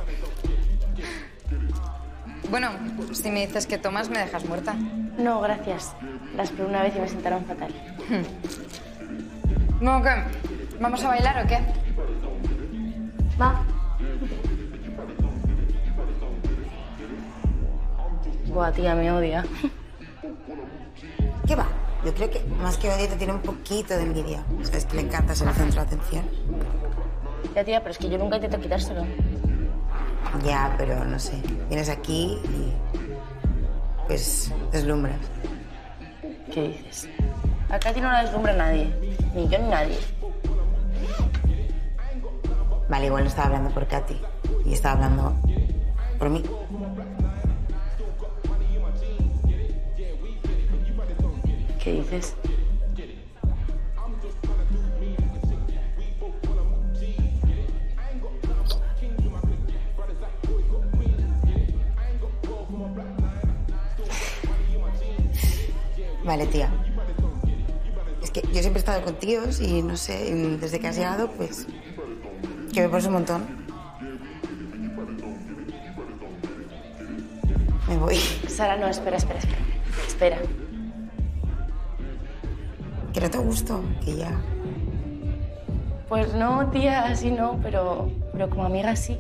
Bueno, si me dices que tomas, me dejas muerta. No, gracias. Las probé una vez y me sentaron fatal. ¿Cómo que? ¿Vamos a bailar o qué? Va. Buah, tía, me odia. ¿Qué va? Yo creo que más que odio te tiene un poquito de envidia. Sabes que le encanta ser el centro de atención. Ya, tía, pero es que yo nunca intento quitárselo. Ya, pero no sé. Vienes aquí y... pues deslumbras. ¿Qué dices? A Katy no la deslumbra nadie. Ni yo ni nadie. Vale, igual no estaba hablando por Katy. Y estaba hablando por mí. ¿Qué dices? Vale, tía. Es que yo siempre he estado con tíos y no sé, desde que has llegado, pues... que me pones un montón. Me voy. Sara, no, espera. Espera. Que no te gusto, que ya... Pues no, tía, así no, pero como amiga sí.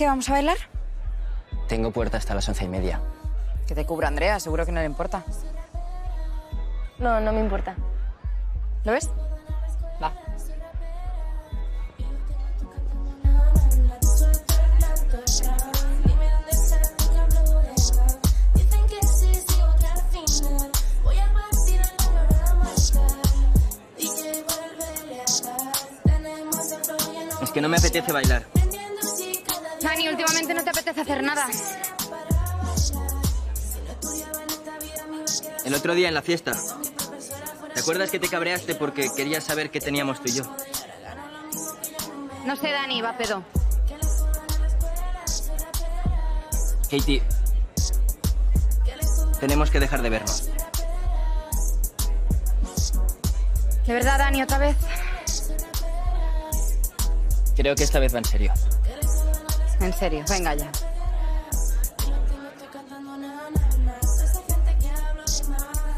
¿Qué, vamos a bailar? Tengo puerta hasta las 11:30. Que te cubra Andrea, seguro que no le importa. No, no me importa. ¿Lo ves? Va. Es que no me apetece bailar. Dani, últimamente no te apetece hacer nada. El otro día en la fiesta, ¿te acuerdas que te cabreaste porque querías saber qué teníamos tú y yo? No sé, Dani, va pedo. Katie, tenemos que dejar de vernos. ¿De verdad, Dani, otra vez? Creo que esta vez va en serio. En serio, venga ya.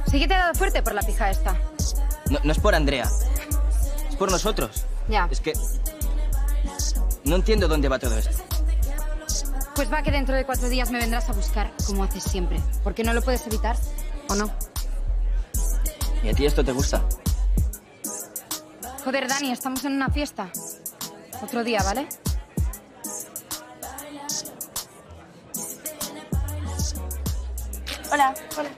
Sí que te he dado fuerte por la pija esta. No, no es por Andrea, es por nosotros. Ya. Es que no entiendo dónde va todo esto. Pues va que dentro de 4 días me vendrás a buscar, como haces siempre. Porque no lo puedes evitar, ¿o no? ¿Y a ti esto te gusta? Joder, Dani, estamos en una fiesta. Otro día, ¿vale? Hola, hola.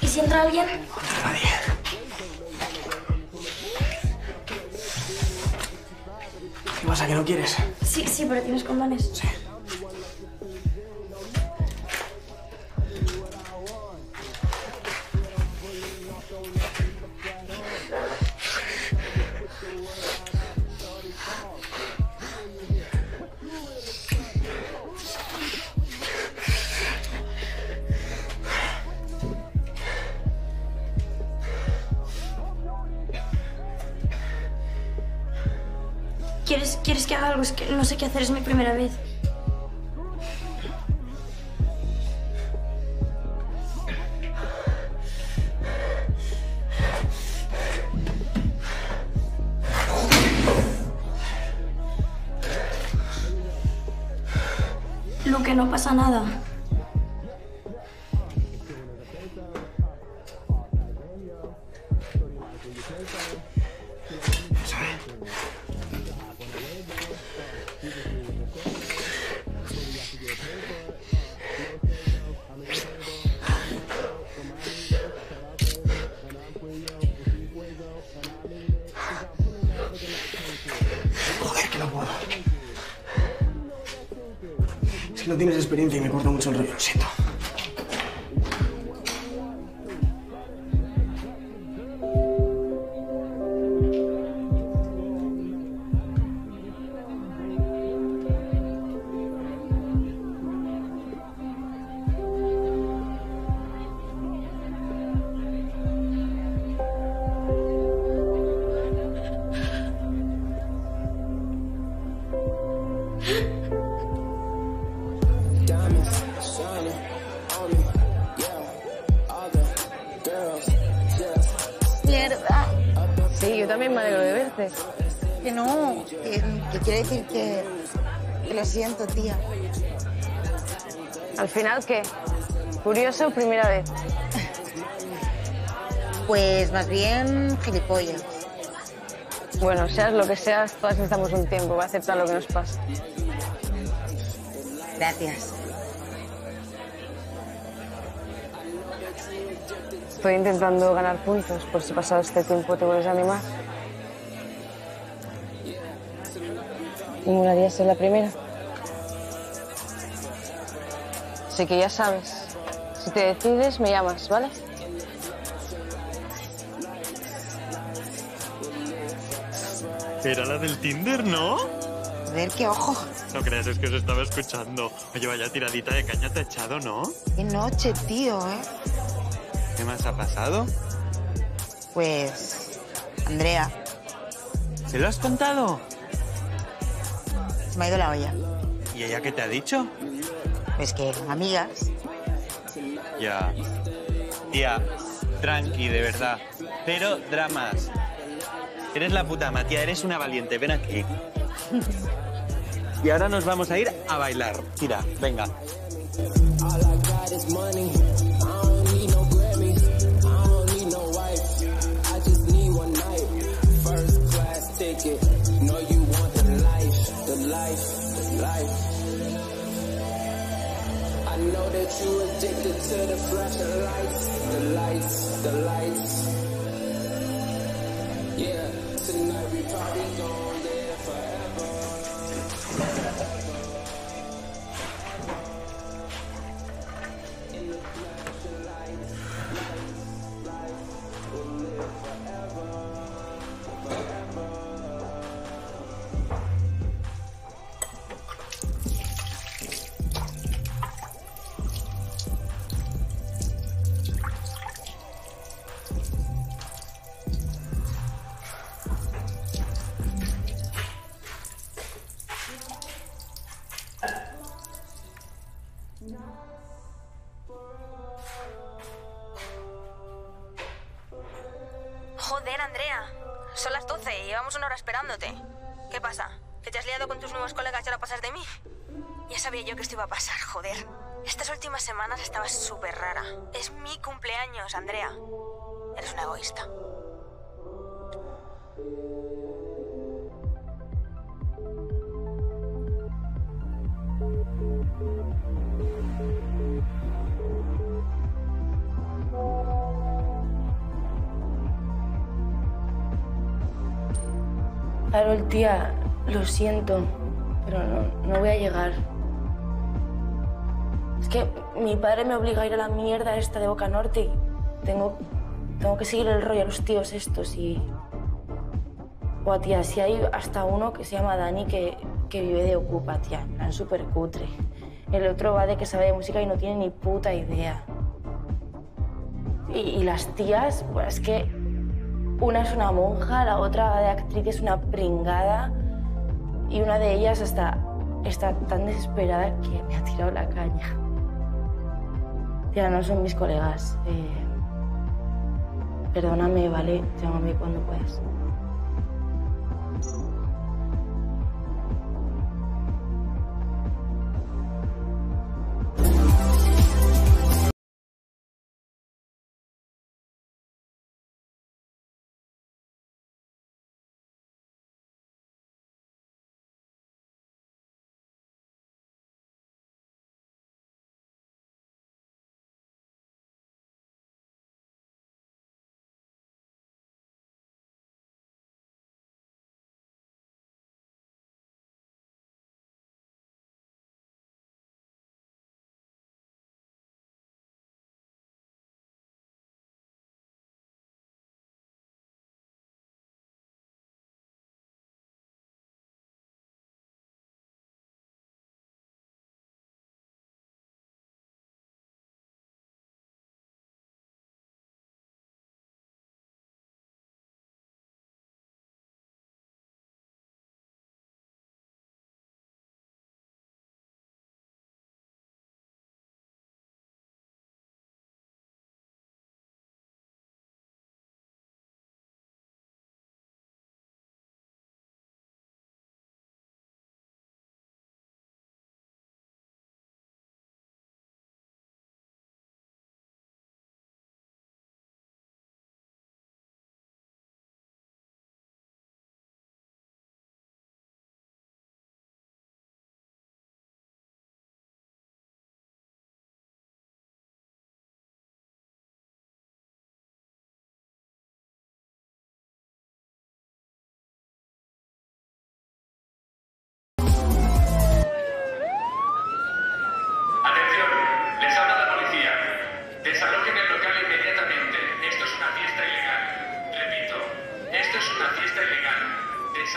¿Y si entra alguien? Nadie. ¿Qué pasa, que no quieres? Sí, sí, pero tienes condones. Sí. ¿Quieres que haga algo? Es que no sé qué hacer, es mi primera vez. Lo que no pasa nada. No tienes experiencia y me corta mucho el rollo, lo siento. también me alegro de verte. Que no, que quiere decir que lo siento, tía. ¿Al final qué? ¿Curioso o primera vez? Pues más bien gilipollas. Bueno, seas lo que seas, todas necesitamos un tiempo. Va a aceptar lo que nos pasa. Gracias. Estoy intentando ganar puntos, por si pasado este tiempo te vuelves a animar. ¿Y molaría ser la primera? Así que ya sabes, si te decides me llamas, ¿vale? Era la del Tinder, ¿no? A ver, qué ojo. No creas, es que os estaba escuchando. Oye, vaya tiradita de caña te ha echado, ¿no? Qué noche, tío, ¿eh? ¿Qué más ha pasado? Pues... Andrea. ¿Se lo has contado? Se me ha ido la olla. ¿Y ella qué te ha dicho? Pues que eran amigas. Ya. Tía, tranqui, de verdad. Pero dramas. Eres la puta Matía, eres una valiente, ven aquí. Y ahora nos vamos a ir a bailar. Tira, venga. Joder, Andrea. Son las 12 y llevamos una hora esperándote. ¿Qué pasa? ¿Que te has liado con tus nuevos colegas y ahora pasas de mí? Ya sabía yo que esto iba a pasar, joder. Estas últimas semanas estabas súper rara. Es mi cumpleaños, Andrea. Eres una egoísta. Carol, tía, lo siento, pero no voy a llegar. Es que mi padre me obliga a ir a la mierda esta de Boca Norte y tengo que seguir el rollo a los tíos estos y... Buah, tía, si hay hasta uno que se llama Dani que vive de ocupa, tía, en plan súper cutre. El otro va de que sabe de música y no tiene ni puta idea. Y las tías, pues es que... Una es una monja, la otra de actriz es una pringada y una de ellas hasta está tan desesperada que me ha tirado la caña. Tía, no son mis colegas. Perdóname, ¿vale? Llámame cuando puedas.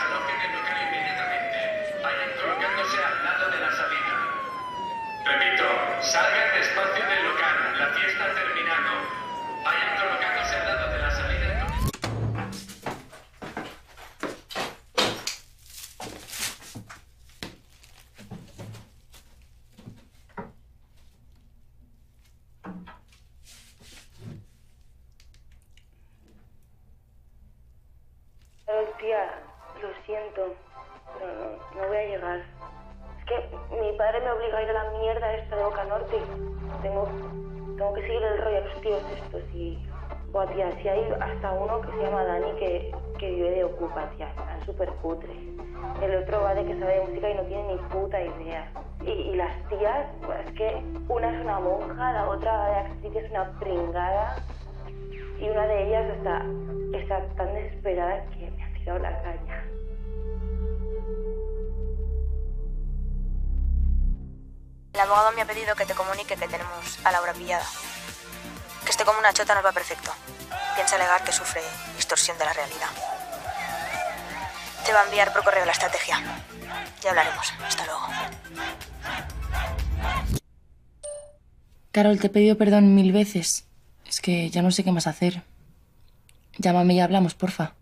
se aloje en el local inmediatamente, vayan colocándose al lado de la salida. Repito, salgan despacio del local, la fiesta ha terminado. Vayan colocándose al lado de la salida. Tengo que seguir el rollo a los tíos estos y... Buah, tía, si hay hasta uno que se llama Dani que vive de Ocupa, tía, están súper cutre. El otro va de que sabe de música y no tiene ni puta idea. Y las tías, pues es que una es una monja, la otra va de actriz, es una pringada. Y una de ellas está tan desesperada que me ha tirado la caña. El abogado me ha pedido que te comunique que tenemos a Laura pillada. Que esté como una chota nos va perfecto. Piensa alegar que sufre distorsión de la realidad. Te va a enviar por correo la estrategia. Ya hablaremos. Hasta luego. Carol, te he pedido perdón 1000 veces. Es que ya no sé qué más hacer. Llámame y hablamos, porfa.